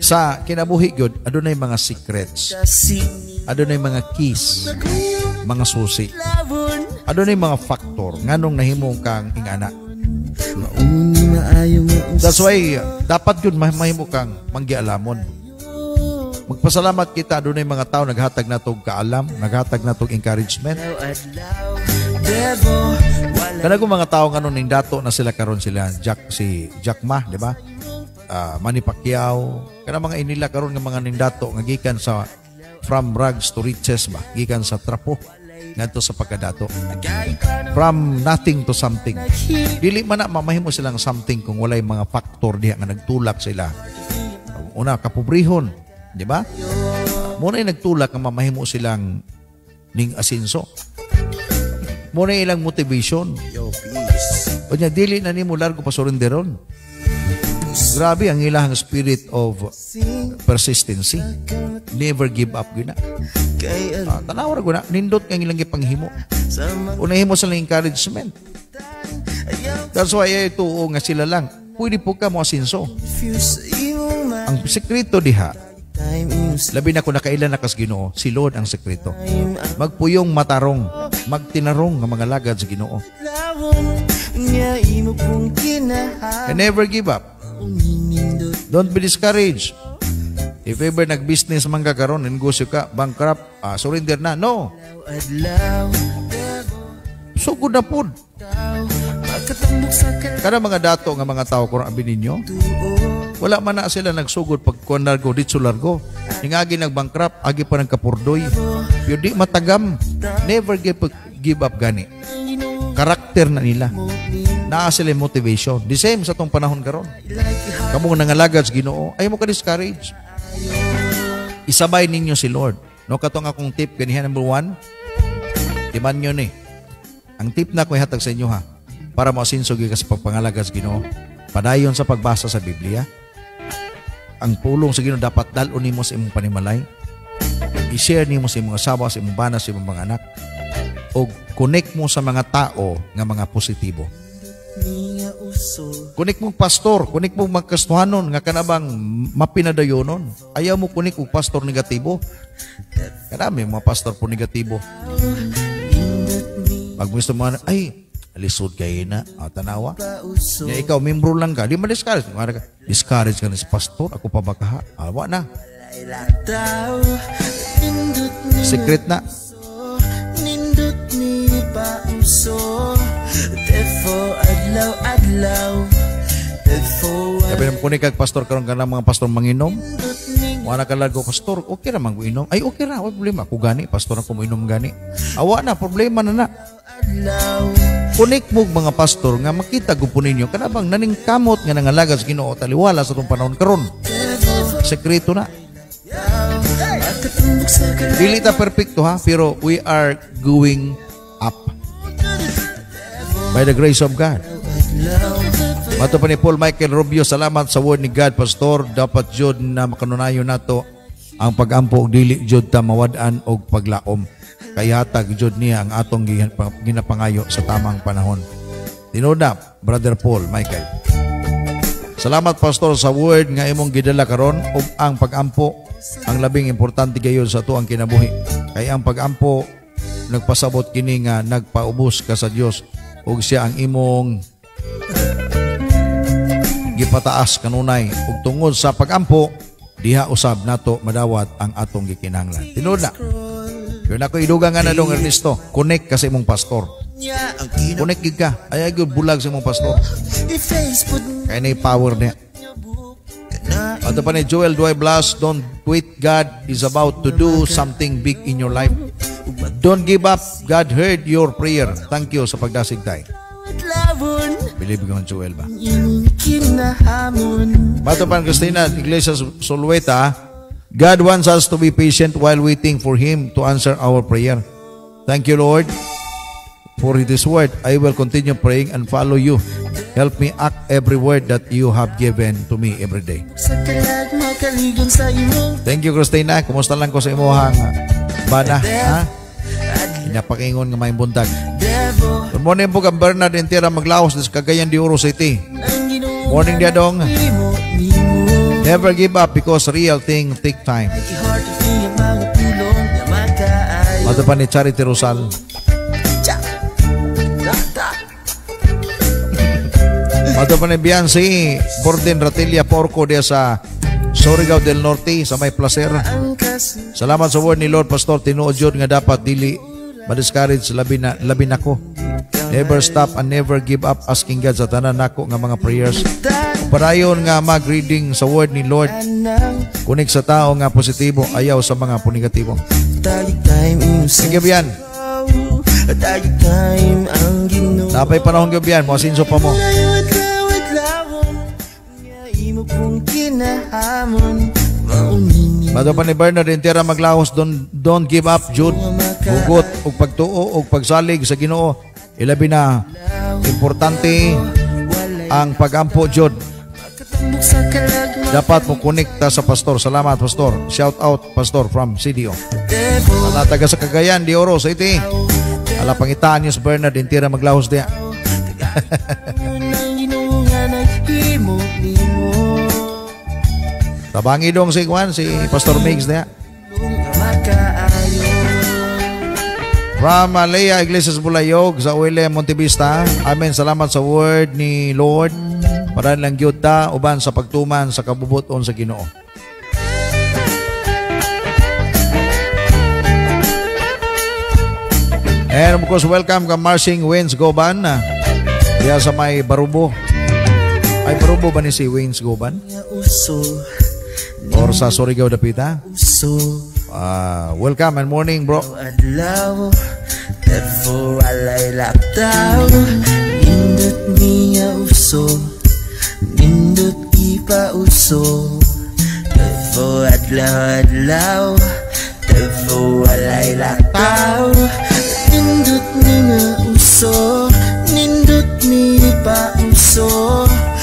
Sa kinabuhi, God, adunay mga secrets. Adunay mga keys. Mga susi. Adunay mga factor. Nganong nahimong kang ingana. That's why dapat yun mahimo kang manggialamon. Magpasalamat kita doon ay mga tao naghatag na tog kaalam, naghatag na tog encouragement. Kanang mga tao nga nung dato na sila karon sila Jack si Jack Ma, di ba? uh, Manny Pacquiao, kana mga inila karon nga mga nindato nga gikan sa from rags to riches ba, gikan sa trapo ngadto sa pagkadato, from nothing to something. Dili man na mamahimo silang something kung walay mga factor diha nga nagtulak sila. Una, kapobrehon, di ba? Muna yung nagtulak ang mamahimo silang ning asinso. Muna ilang motivation. O niya, dili na nimo largo pa surenderon. Grabe ang ilang spirit of persistency. Never give up gina. Ah, tanawar guna, nindot kang ilang ipanghimo. Unahimo sa lang encouragement. That's why ito o nga sila lang. Pwede po ka mo asinso. Ang sekreto diha, labi na ko nakailan na kas Ginoo, si Lord ang sekreto. Magpuyong matarong, magtinarong ang mga lagad sa Ginoo. And never give up. Don't be discouraged. If ever nag-business man ka karon, negosyo ka, bankrupt, ah, surrender na. No. Sugod na po. Kada mga dato nga mga tao ko abin ninyo, wala man na sila nagsugod pag kuan largo, ditso largo. Ningagi nagbankrupt, agi pa ng kapurdoy. Yung di matagam, never give, give up gani. Karakter na nila. Naa sila motivation. The same sa itong panahon karon. Kamong nangalagad sa Ginoo, ay mo ka-discourage. Isabay ninyo si Lord. No, katong akong tip, ganihan number one, timan nyo ni. Ang tip na ko ihatag sa inyo ha, para mo asinsogi ka sa pagpangalagad sa Ginoo. Padayon sa pagbasa sa Biblia. Ang pulong sa Ginoo dapat dalon nimo sa imong panimalay. I-share nimo sa imong asawa, sa imong bana, sa imong mga anak. O connect mo sa mga tao nga mga positibo. Connect mo pastor, connect mo magkastuhanon nga kanabang mapinadayonon. Ayaw mo connect og pastor negatibo. Kadami mga pastor po negatibo. Pag gusto mo ay lisod kayo na, ah, tanawa. Ya, ikaw, membro lang ka. Di man discourage. Discourage ka na si pastor. Ako pa bakaha. Awa na. Secret na. Sabi naman kunin kag pastor karon ka lang mga pastor manginom. Wala ka lang ko pastor. Okay na mang inom. Ay, okay na. Wala problema. Ako gani. Pastor ako inom gani. Awa na. Problema na na. Connect mo mga pastor nga makita gupunin nyo kanabang naningkamot nga nangalagas Ginoo taliwala sa itong panahon karon. Sekreto na. Dili ta perfecto ha, pero we are going up by the grace of God. Mato pa ni Paul Michael Rubio, salamat sa word ni God, pastor. Dapat jud na makanunayon nato ang pag-ampo, dili jud ta mawad-an og paglaom. Kaya tagjod niya ang atong ginapangayo sa tamang panahon. Tinudap, Brother Paul Michael. Salamat, pastor, sa word nga imong gidala karon ug ang pag-ampo ang labing importante kayo sa tuang kinabuhi. Kaya ang pag-ampo nagpasabot kini nga nagpaubos ka sa Dios ug siya ang imong gipataas kanunay ug tungod sa pag-ampo diha usab nato madawat ang atong gikinahanglan. Tinuda. Yun ako idugang nga na dong Ernesto, connect ka sa imong pastor. Connect ka. Ay, good bulag sa imong pastor. Kaya na power niya. Ito pa ni Joel Dwight Blas, don't quit. God is about to do something big in your life. Don't give up. God heard your prayer. Thank you sa pagdasig tayo. Believe ko ng Joel ba? Ito pa ni Christina Iglesias Solueta, God wants us to be patient while waiting for Him to answer our prayer. Thank you, Lord, for this word. I will continue praying and follow you. Help me act every word that you have given to me every day. Thank you, Christina. Kumusta lang ko sa imuhang bana? Ha? Inapakingon ng maing buntag. Good morning po, kang Bernard Entera Maglaos sa Cagayan de Oro City. Morning, Diadong. Never give up because real thing take time. Mato pa ni Charity Rosal. Mato pa ni Biansi Borden Ratilia Porco dia sa Surigao del Norte sa may placer. Salamat sa word ni Lord, pastor. Tinuod yun nga dapat dili ma-discourage labi na labi nako. Never stop and never give up asking God sa tanan nako nga mga prayers. Parayon nga mag-reading sa word ni Lord. Kunig sa tao nga positibo, ayaw sa mga punegatibo. Sige biyan. Napay panahon gabiyan, mga sinso pa mo. Bato pa ni Bernard Entera maglahos, don't, don't give up, Jude. Hugot o pagtuo o pagsalig sa Ginoo. Ilabi na importante ang pagampo, Jude. Dapat mo konekta sa pastor. Salamat, pastor. Shout out, pastor from C D O. Ala taga sa Cagayan de Oro sa iti. Ala pangitaan niyo sa Bernard Entera maglahos diya. Tabangi dong si Juan, si Pastor Mix niya. From Alea Iglesias Bulayog sa U L M Montevista. Amen. Salamat sa word ni Lord. Paraan lang gyud ta uban sa pagtuman sa kabubuton sa Ginoo. And of course, welcome ka Marching Winds Goban. Diya sa may Barubo. Ay Barubo ba ni si Winds Goban? Or sa Surigao Dapita? Uh, welcome and morning, bro.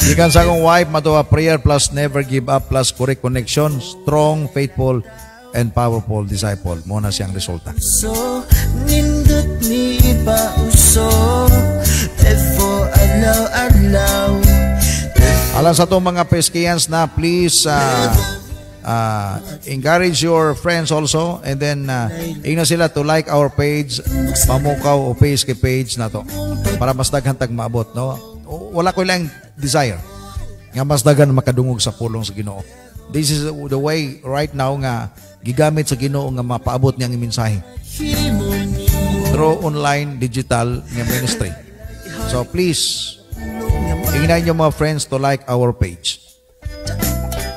Ikan sa akong wife, matuwa prayer plus never give up plus correct connection, strong, faithful, and powerful disciple. Muna siyang resulta. So, nindot ni iba uso, therefore, alaw, alaw. Alam sa itong mga Peskians na, please uh, uh, encourage your friends also, and then uh, ingnan sila to like our page, Pamukaw o P I S K page na to, para mas daghantag maabot. No? Wala ko lang desire nga mas dagan makadungog sa pulong sa Ginoo. This is the way right now nga gigamit sa Ginoo nga mapaabot niyang mensahe through online digital nga ministry. So please, ingnan niyo mga friends to like our page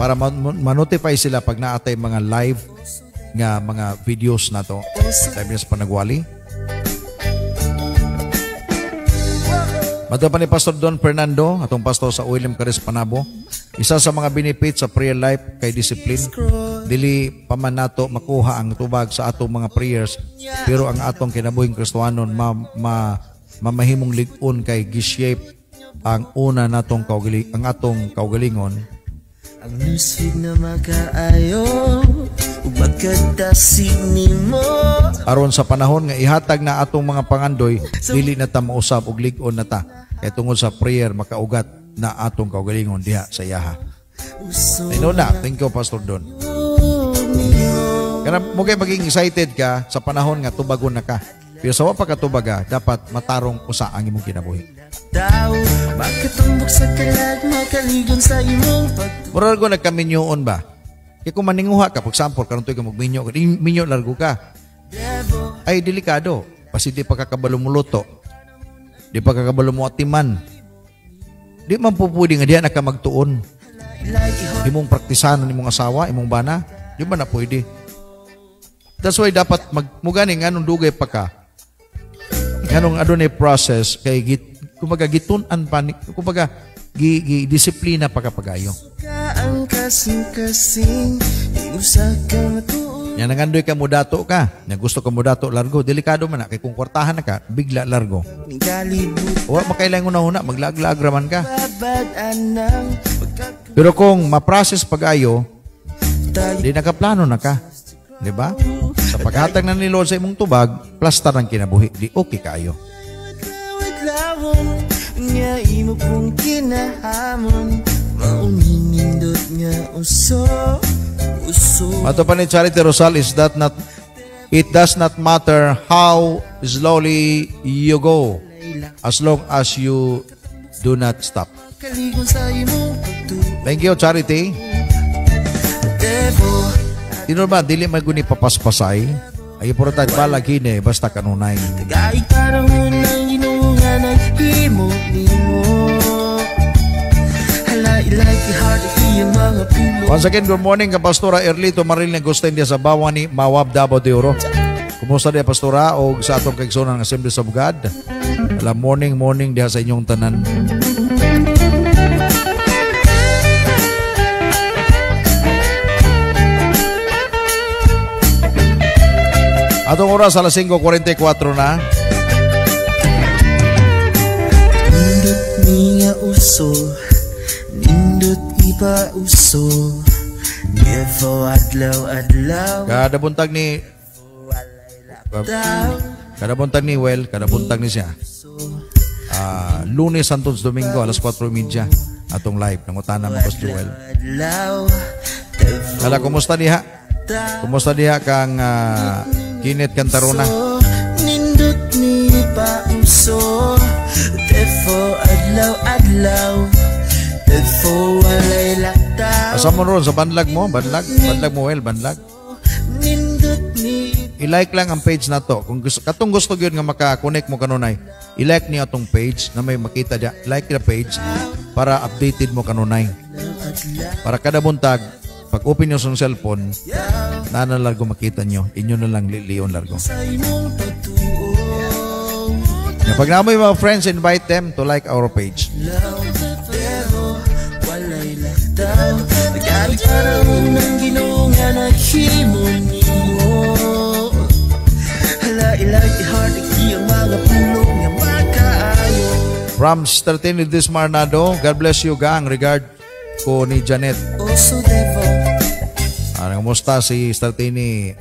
para ma-notify sila pag naatay mga live nga mga videos na to. Time na sa panagwali. Matuwa pa ni Pastor Don Fernando, atong pastor sa William Carey sa Panabo. Isa sa mga benefit sa prayer life kay discipline. Dili pa man nato makuha ang tubag sa atong mga prayers, pero ang atong kinabuhing Kristohanon ma, ma, mamahimong lig-on kay gishape ang una natong kaugaling, ang atong kaugalingon. Ang nusig na makaayo aron sa panahon nga ihatag na atong mga pangandoy, dili na ta mausab og lig-on na ta kay tungod sa prayer makaugat na atong kaugalingon diha sa yaha. Inuna, thank you Pastor Don. Kana mo kay maging excited ka sa panahon nga tubagon na ka. Pero sa wa pa ka tubaga, dapat matarong usa ang imong kinabuhi. Moral ko nagkaminyoon ba? Kaya kung maninguha ka, for example, karong to'y ka magminyo, minyo largo ka. Ay, delikado. Kasi di pa kakabalo mo luto. Di pa kakabalo mo atiman. Di man po pwede nga diyan na ka magtuon. Di mong praktisan ni mong asawa, imong bana. Di ba na pwede? That's why dapat magmugani nga nung dugay pa ka. Nga nung adunay process, kay git, kumbaga gitunan pa, kumbaga gidisiplina pa kapagayo. Yan ang andoy ka mudato ka. Yan gusto ka mudato largo. Delikado man na. Kaya kung kwartahan na ka, bigla largo. Huwag makailang una-una. Maglag-lag raman ka. Pero kung maprocess pag-ayo, di nakaplano na ka. Diba? Sa paghatag na ni Lord sa imong tubag, plasta ng kinabuhi. Di okay kayo. Ato pa ni Charity Rosal, is that not, it does not matter how slowly you go as long as you do not stop. Thank you, Charity. Tino ba, dili maguni papaspasay? Ay importante ba lagi ne, basta kanunay. Hala Once again, good morning ka Pastora Erlito Maril na gusto niya sa bawa ni Mawab Davao de Oro. Kumusta diya Pastora o sa atong kaigsonan ng Assembly of God? Alam, morning, morning diya sa inyong tanan. Atong oras, alas singko kuwarenta y cuatro na. Nindot niya uso, nindot ni pa uso, never adlaw-adlaw. Kadabuntag ni... Kadabuntag ni Well, kadabuntag ni siya. Uh, Lunes, Santos, Domingo, alas kwatro media. Atong live, nangutana mo ko si Well. Kala, kumusta niya? Kumusta niya kang... Uh, Kinit kantaruna. Nindot ni pauso, tefo adlaw adlaw, tefo walay laktaw. Asa mo ron sa banlag mo, banlag, banlag mo Well, banlag. Nindot ni. I-like lang ang page na to. Kung gusto, katong gusto gyud nga maka-connect mo kanunay, i-like niyo atong page na may makita dia. Like the page para updated mo kanunay. Para kada buntag pag open nyo sa cellphone, nana largo makita nyo, inyo na lang liliyon largo. Na pag naman yung mga friends, invite them to like our page. From thirteen with this Marnado, God bless you gang, regard ko ni Janet. Ah, kamusta si Startini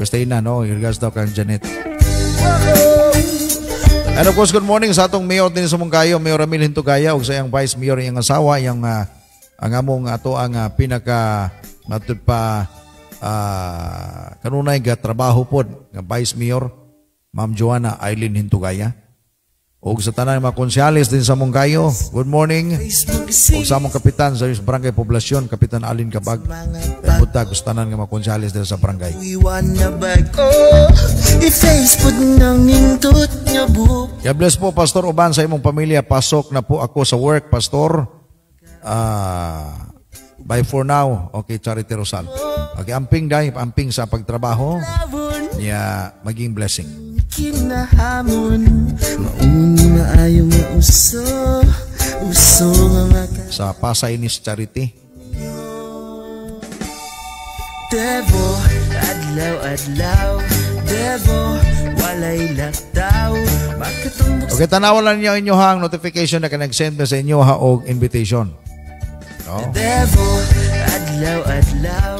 Christina, no? In regards daw kang Janet. And of course, good morning sa atong mayor din sa Mungkayo, Mayor Ramil Hintugaya, o sa iyang vice mayor, iyang asawa, iyang uh, ang among ato ang uh, pinaka matod pa uh, kanunay ga trabaho pod nga vice mayor, Ma'am Joanna Aileen Hintugaya. O sa tanan mga konsyalis din sa Mungkayo, good morning. O sa among kapitan sa barangay poblasyon, Kapitan Alin Kabag. Buta gustanan nga mga konsyalis din sa barangay. God bless po Pastor Uban sa imong pamilya. Pasok na po ako sa work, Pastor. Uh, bye for now. Okay, Charity Rosal. Okay, amping dai, amping sa pagtrabaho. Yeah, maging blessing. Sa Pasay ni Charity. Devo adlaw adlaw, devo walay laktaw. Okay, tanawan lang niyo inyohang notification na kanag-send na sa inyo haog invitation. No? Devo adlaw adlaw,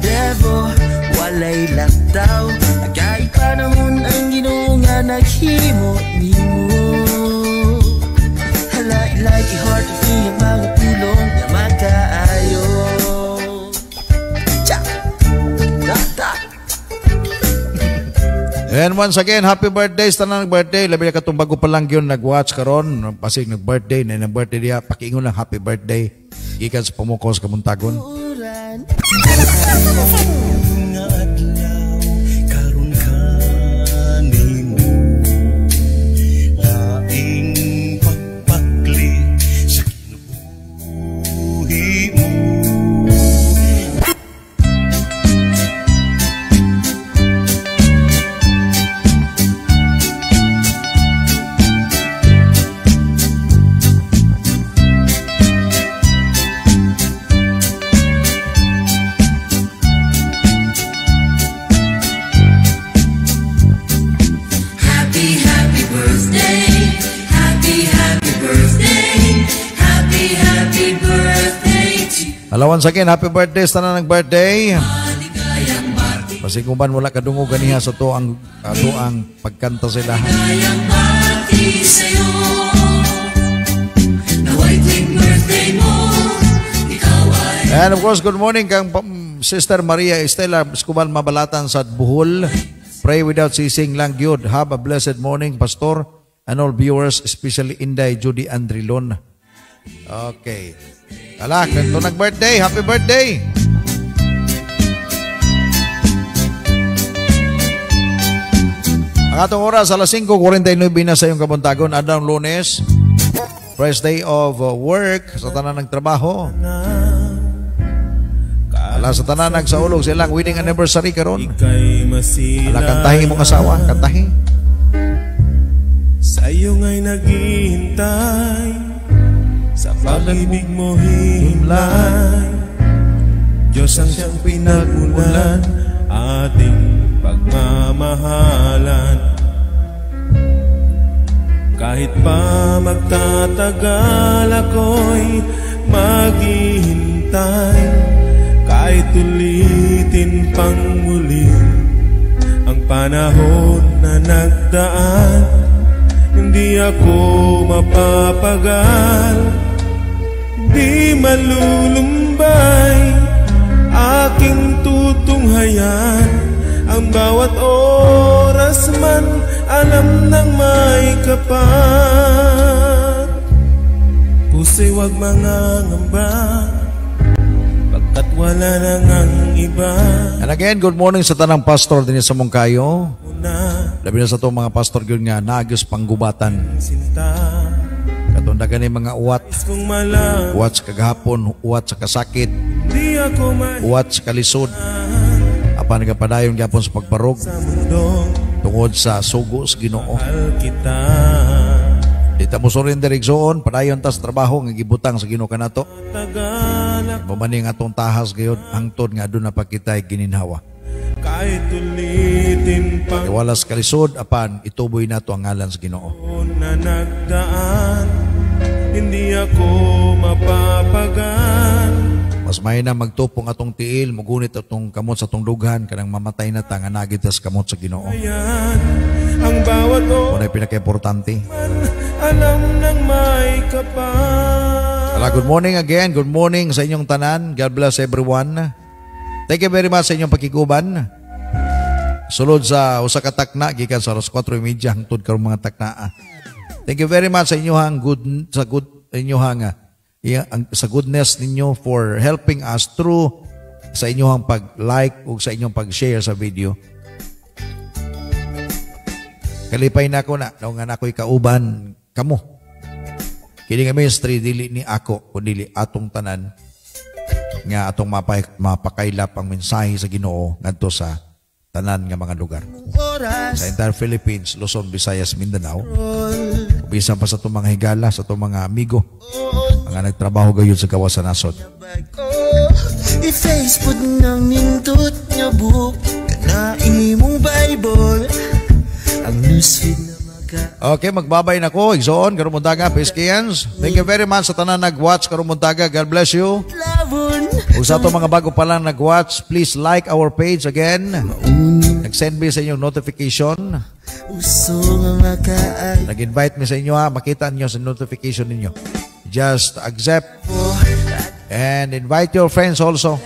devo walay laktaw. Agay pa naman ang naghimo nimo like like your heart to be a magpulong na makaayo. And once again, happy birthday sa tanang birthday. Labi na katong bago pa lang yun nag-watch karon, pasig nag-birthday na nang birthday diya, pakiingon lang happy birthday. Gikan sa Pamukaw sa Kabuntagon. Once again, happy birthday sa tanang nag-birthday. Pasiguban wala kadungog ganiha sa to ang to ang pagkanta sila. And of course, good morning kang Sister Maria Estela Escobar Mabalatan sa Bohol. Pray without ceasing lang gyud. Have a blessed morning, Pastor, and all viewers, especially Inday Judy Andrilon. Okay. Ala, kanto nag-birthday. Happy birthday! Ang atong oras, alas singko kuwarenta y nueve na sa iyong Kabuntagon. Adang Lunes, First day of work sa tanan nagtrabaho. Ala sa tanan nagsaulog silang wedding anniversary karon. Ala kantahi imong asawa, kantahi. Sa iyo ngay naghihintay, sa pag-ibig mo himlay, Diyos ang siyang pinagmulan, ating pagmamahalan. Kahit pa magtatagal ako'y maghihintay, kahit ulitin pang muli ang panahon na nagdaan, hindi ako mapapagal, di malulumbay, aking tutunghayan. Ang bawat oras man, alam ng may kapat. Puso'y huwag mangangamba, pagkat wala nang ang iba. And again, good morning sa tanang pastor din sa Mungkayo. Labi na sa itong mga pastor yun nga, naagos panggubatan. Katundagan yung mga uwat. Uwat sa kagahapon, uwat sa kasakit, uwat sa kalisod. Apan nga padayon gapon sa pagbarog, tungod sa sugo sa Ginoo. Dita mo surin dirigsoon, padayon tas trabaho, nga gibutang sa Ginoo kanato. Mamani nga itong tahas gayon, hangtod nga doon napakitay gininhawa. Kahit ulitin pang iwalas kalisod, apan ituboy na ito ang ngalan sa Ginoo. Na nagdaan, hindi ako mapapagan. Mas may na magtupong atong tiil, mugunit atong kamot sa atong dughan, kanang mamatay na tanga nagitas kamot sa Ginoo. Ang bawat o muna yung pinaka-importante. Alam ng may kapal. Hello, good morning again. Good morning sa inyong tanan. God bless everyone. Thank you very much sa inyong pakikuban. Sulod sa usa ka takna gikan sa alas kwatro y media hangtod karong mga takna. Thank you very much sa inyohang good sa good inyohang yeah, sa goodness ninyo for helping us through sa inyohang pag-like ug sa inyong pag-share sa video. Kalipay na ko na no nga nakoy kauban kamo. Kini nga ministry dili ni ako kun dili atong tanan nga atong mapakailap ang mensahe sa Ginoo ngadto sa tanan nga mga lugar sa entire Philippines, Luzon, Visayas, Mindanao. Bisan pa sa itong mga higala, sa itong mga amigo mga nagtrabaho gayon sa kawasan nasod. I-Facebook ng nindot nga book na imong Bible ang newsfeed. Okay, magbabay na ko. Igsoon, karumuntaga, Piskians. Thank you very much sa tanan nag-watch, karumuntaga. God bless you. Kung sa itong mga bago pa lang nag-watch, please like our page again. Nag-send me sa inyong notification. Nag-invite me sa inyo ha. Makita nyo sa notification ninyo. Just accept. And invite your friends also.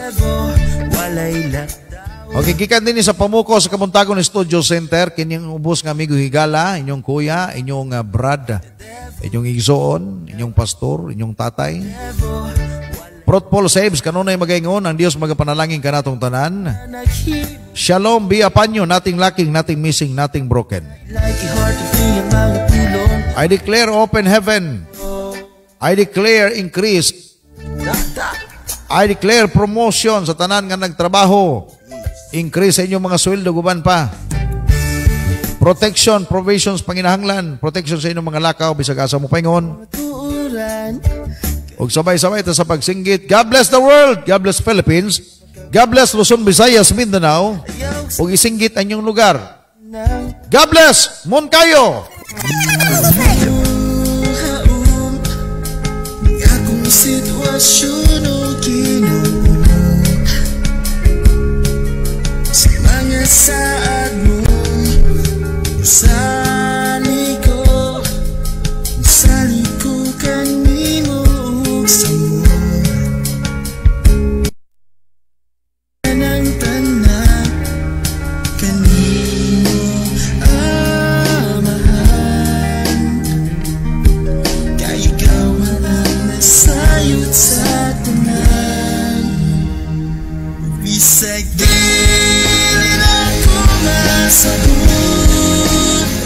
Okay, gikan din sa Pamukaw sa Kabuntagon Studio Center, kining ubos nga amigo higala, inyong kuya, inyong uh, brad, inyong igsoon, inyong pastor, inyong tatay. FruitfulAimSaves, kanunay magaingon, ang Dios magapanalangin kanatong tanan. Shalom, be upon you, nothing lacking, nothing missing, nothing broken. I declare open heaven. I declare increase. I declare promotion sa tanan nga nagtrabaho. Increase sa inyong mga sweldo, guban pa. Protection, provisions, panginahanglan. Protection sa inyong mga lakaw, bisag asa mo paingon. Huwag sabay-sabay ito sa pagsinggit. God bless the world. God bless Philippines. God bless Luzon, Visayas, Mindanao. Huwag isinggit ang inyong lugar. God bless Mungkayo. Akong sitwasyon o ginoo saat mo sali ko sali ko kanimo sa mo nang tanan kanimo amahan kay ikaw ang nasayod sa tanan bisag. Sa buhay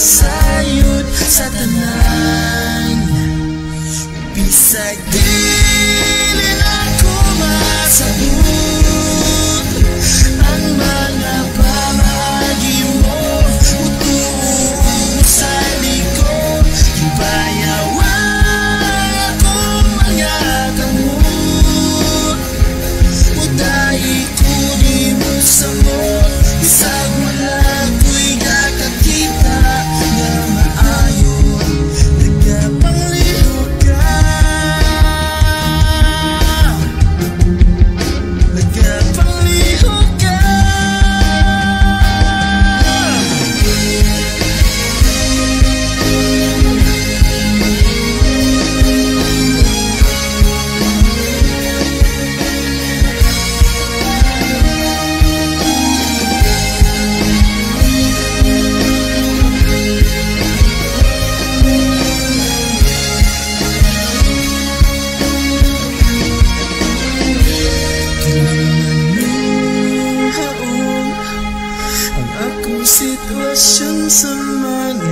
sayod sa tanan, bisag dili na ko masabot ang mga pamagi mo, utuon sa likod ibayawan akong mga kamot, uday ko di mo samot, bisag wala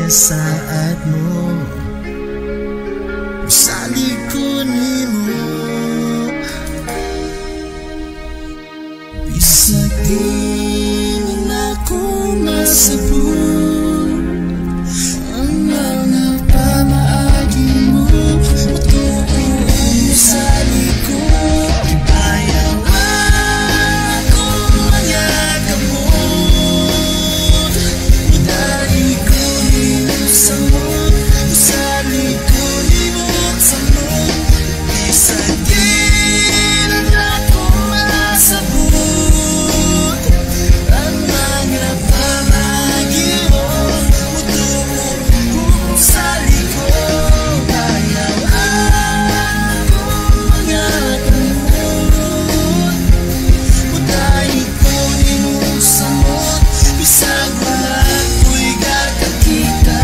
saat mo sa likod mo, bisag di na ko masabot ang mga pamaagi mo, utuon mo sa likod ibayaw ako mga kamot, uday ko sa mood, sa likulibot sa mood, isang gila na kumasabot ang mga pamagilong, utuon mo sa likod ayaw akong mga umod, uday ko di mo sa mood, isang wala ko'y kakakita.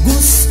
Gusto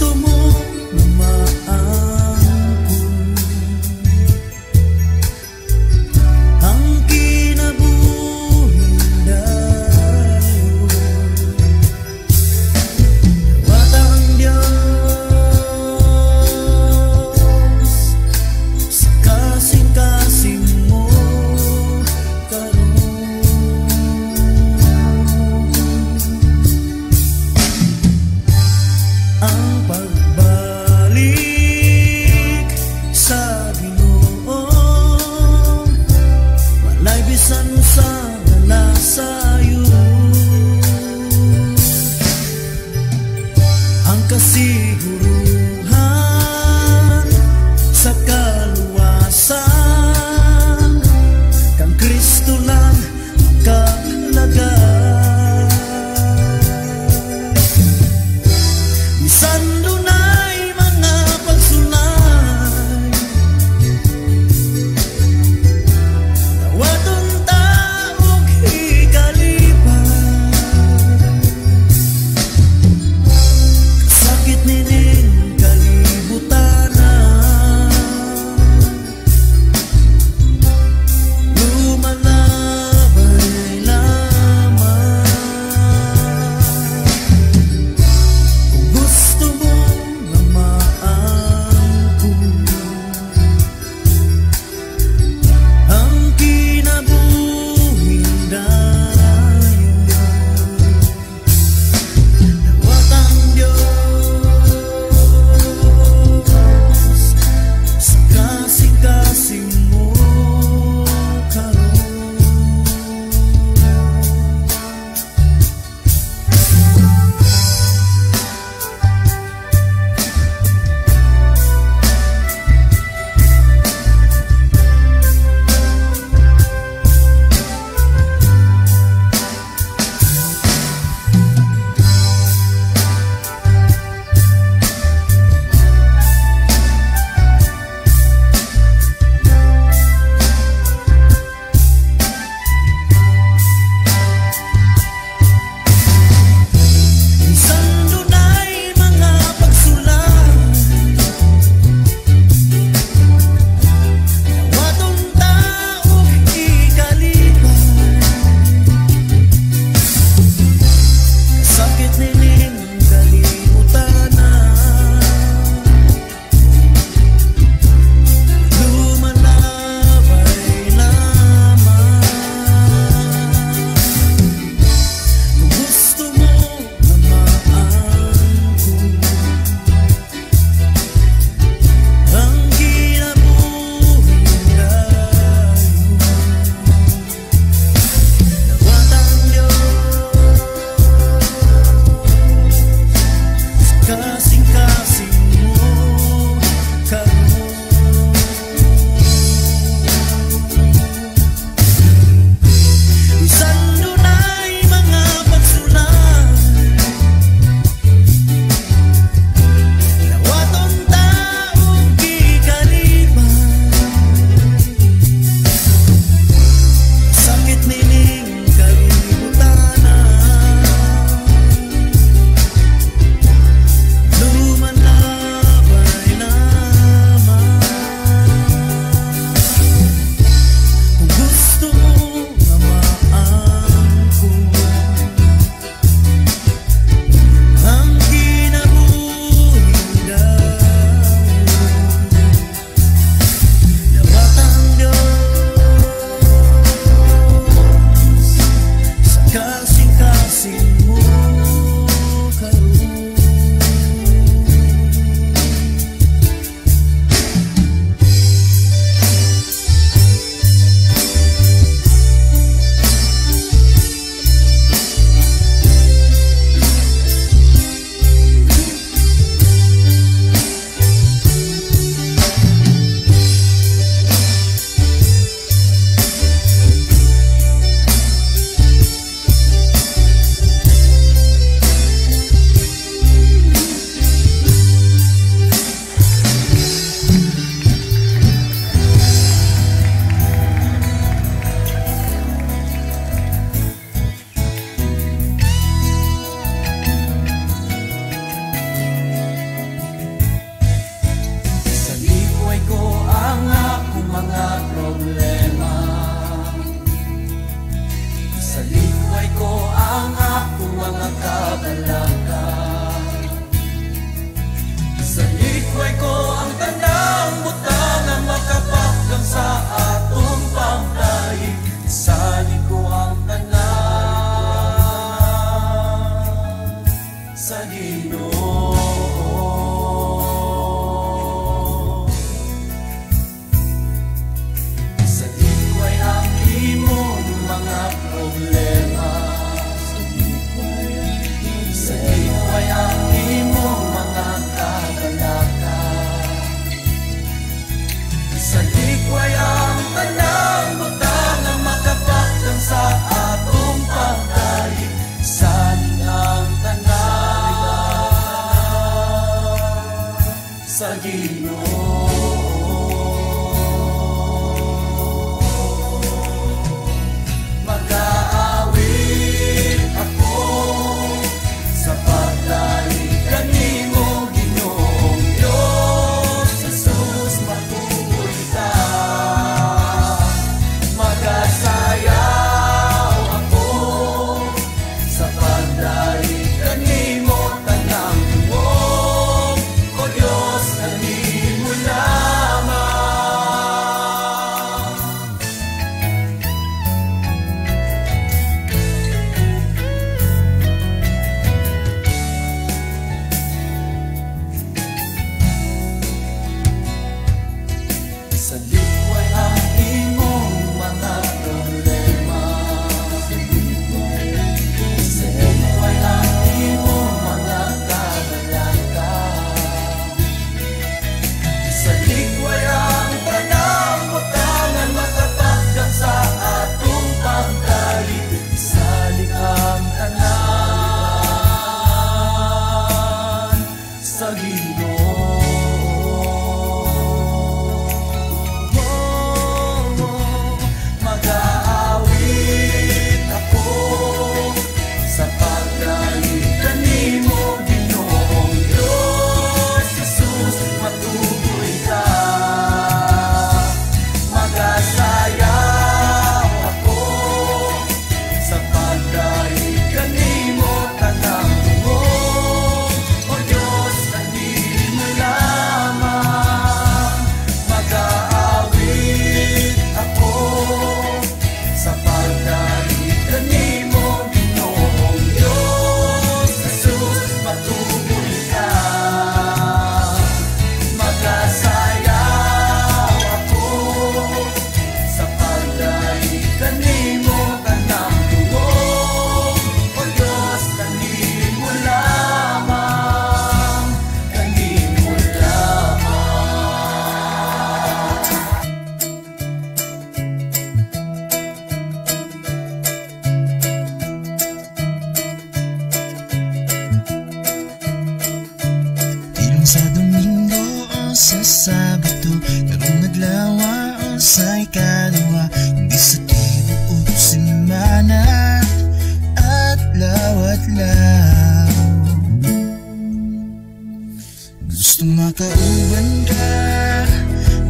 Pauban ka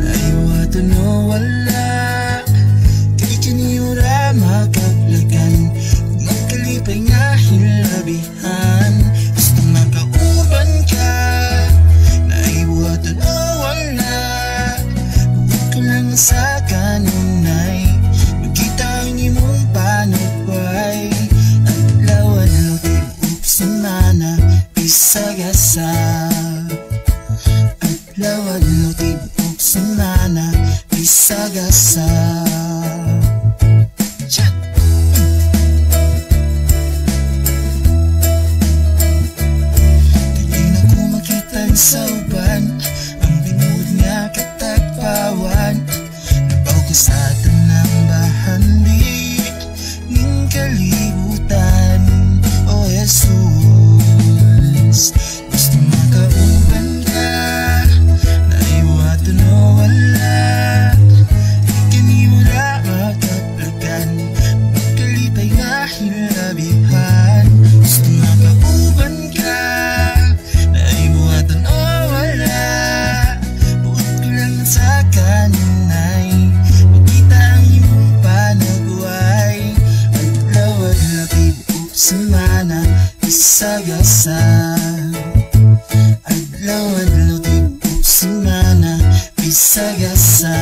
na iwatan o wala. Kay kaniura makapulagan, magkalipay nga hilabihan. Gusto makauban ka na iwatan o wala. Huwag ka lang sa kanunay, magkita ang imong panagway. Ang lawa na kay upsimana, pisagasa. Lawag no tibok semana pisagasa. Dili na ko makita sa uban ang binuod nga katagpawan. Nabaw ko sa tanang bahandi ning kalibutan. O Jesus, gusto makauban sagasa. Adlaw-adlaw tibok semana pisagasa.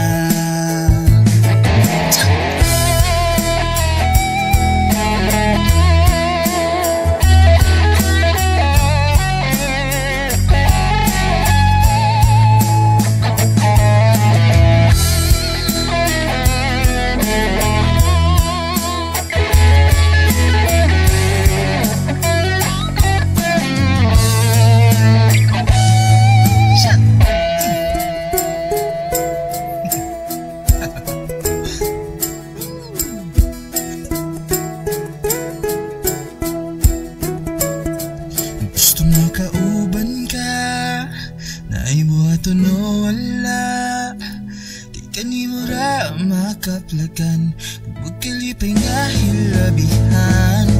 Kaplakan, huwag kalipay nga hilabihan.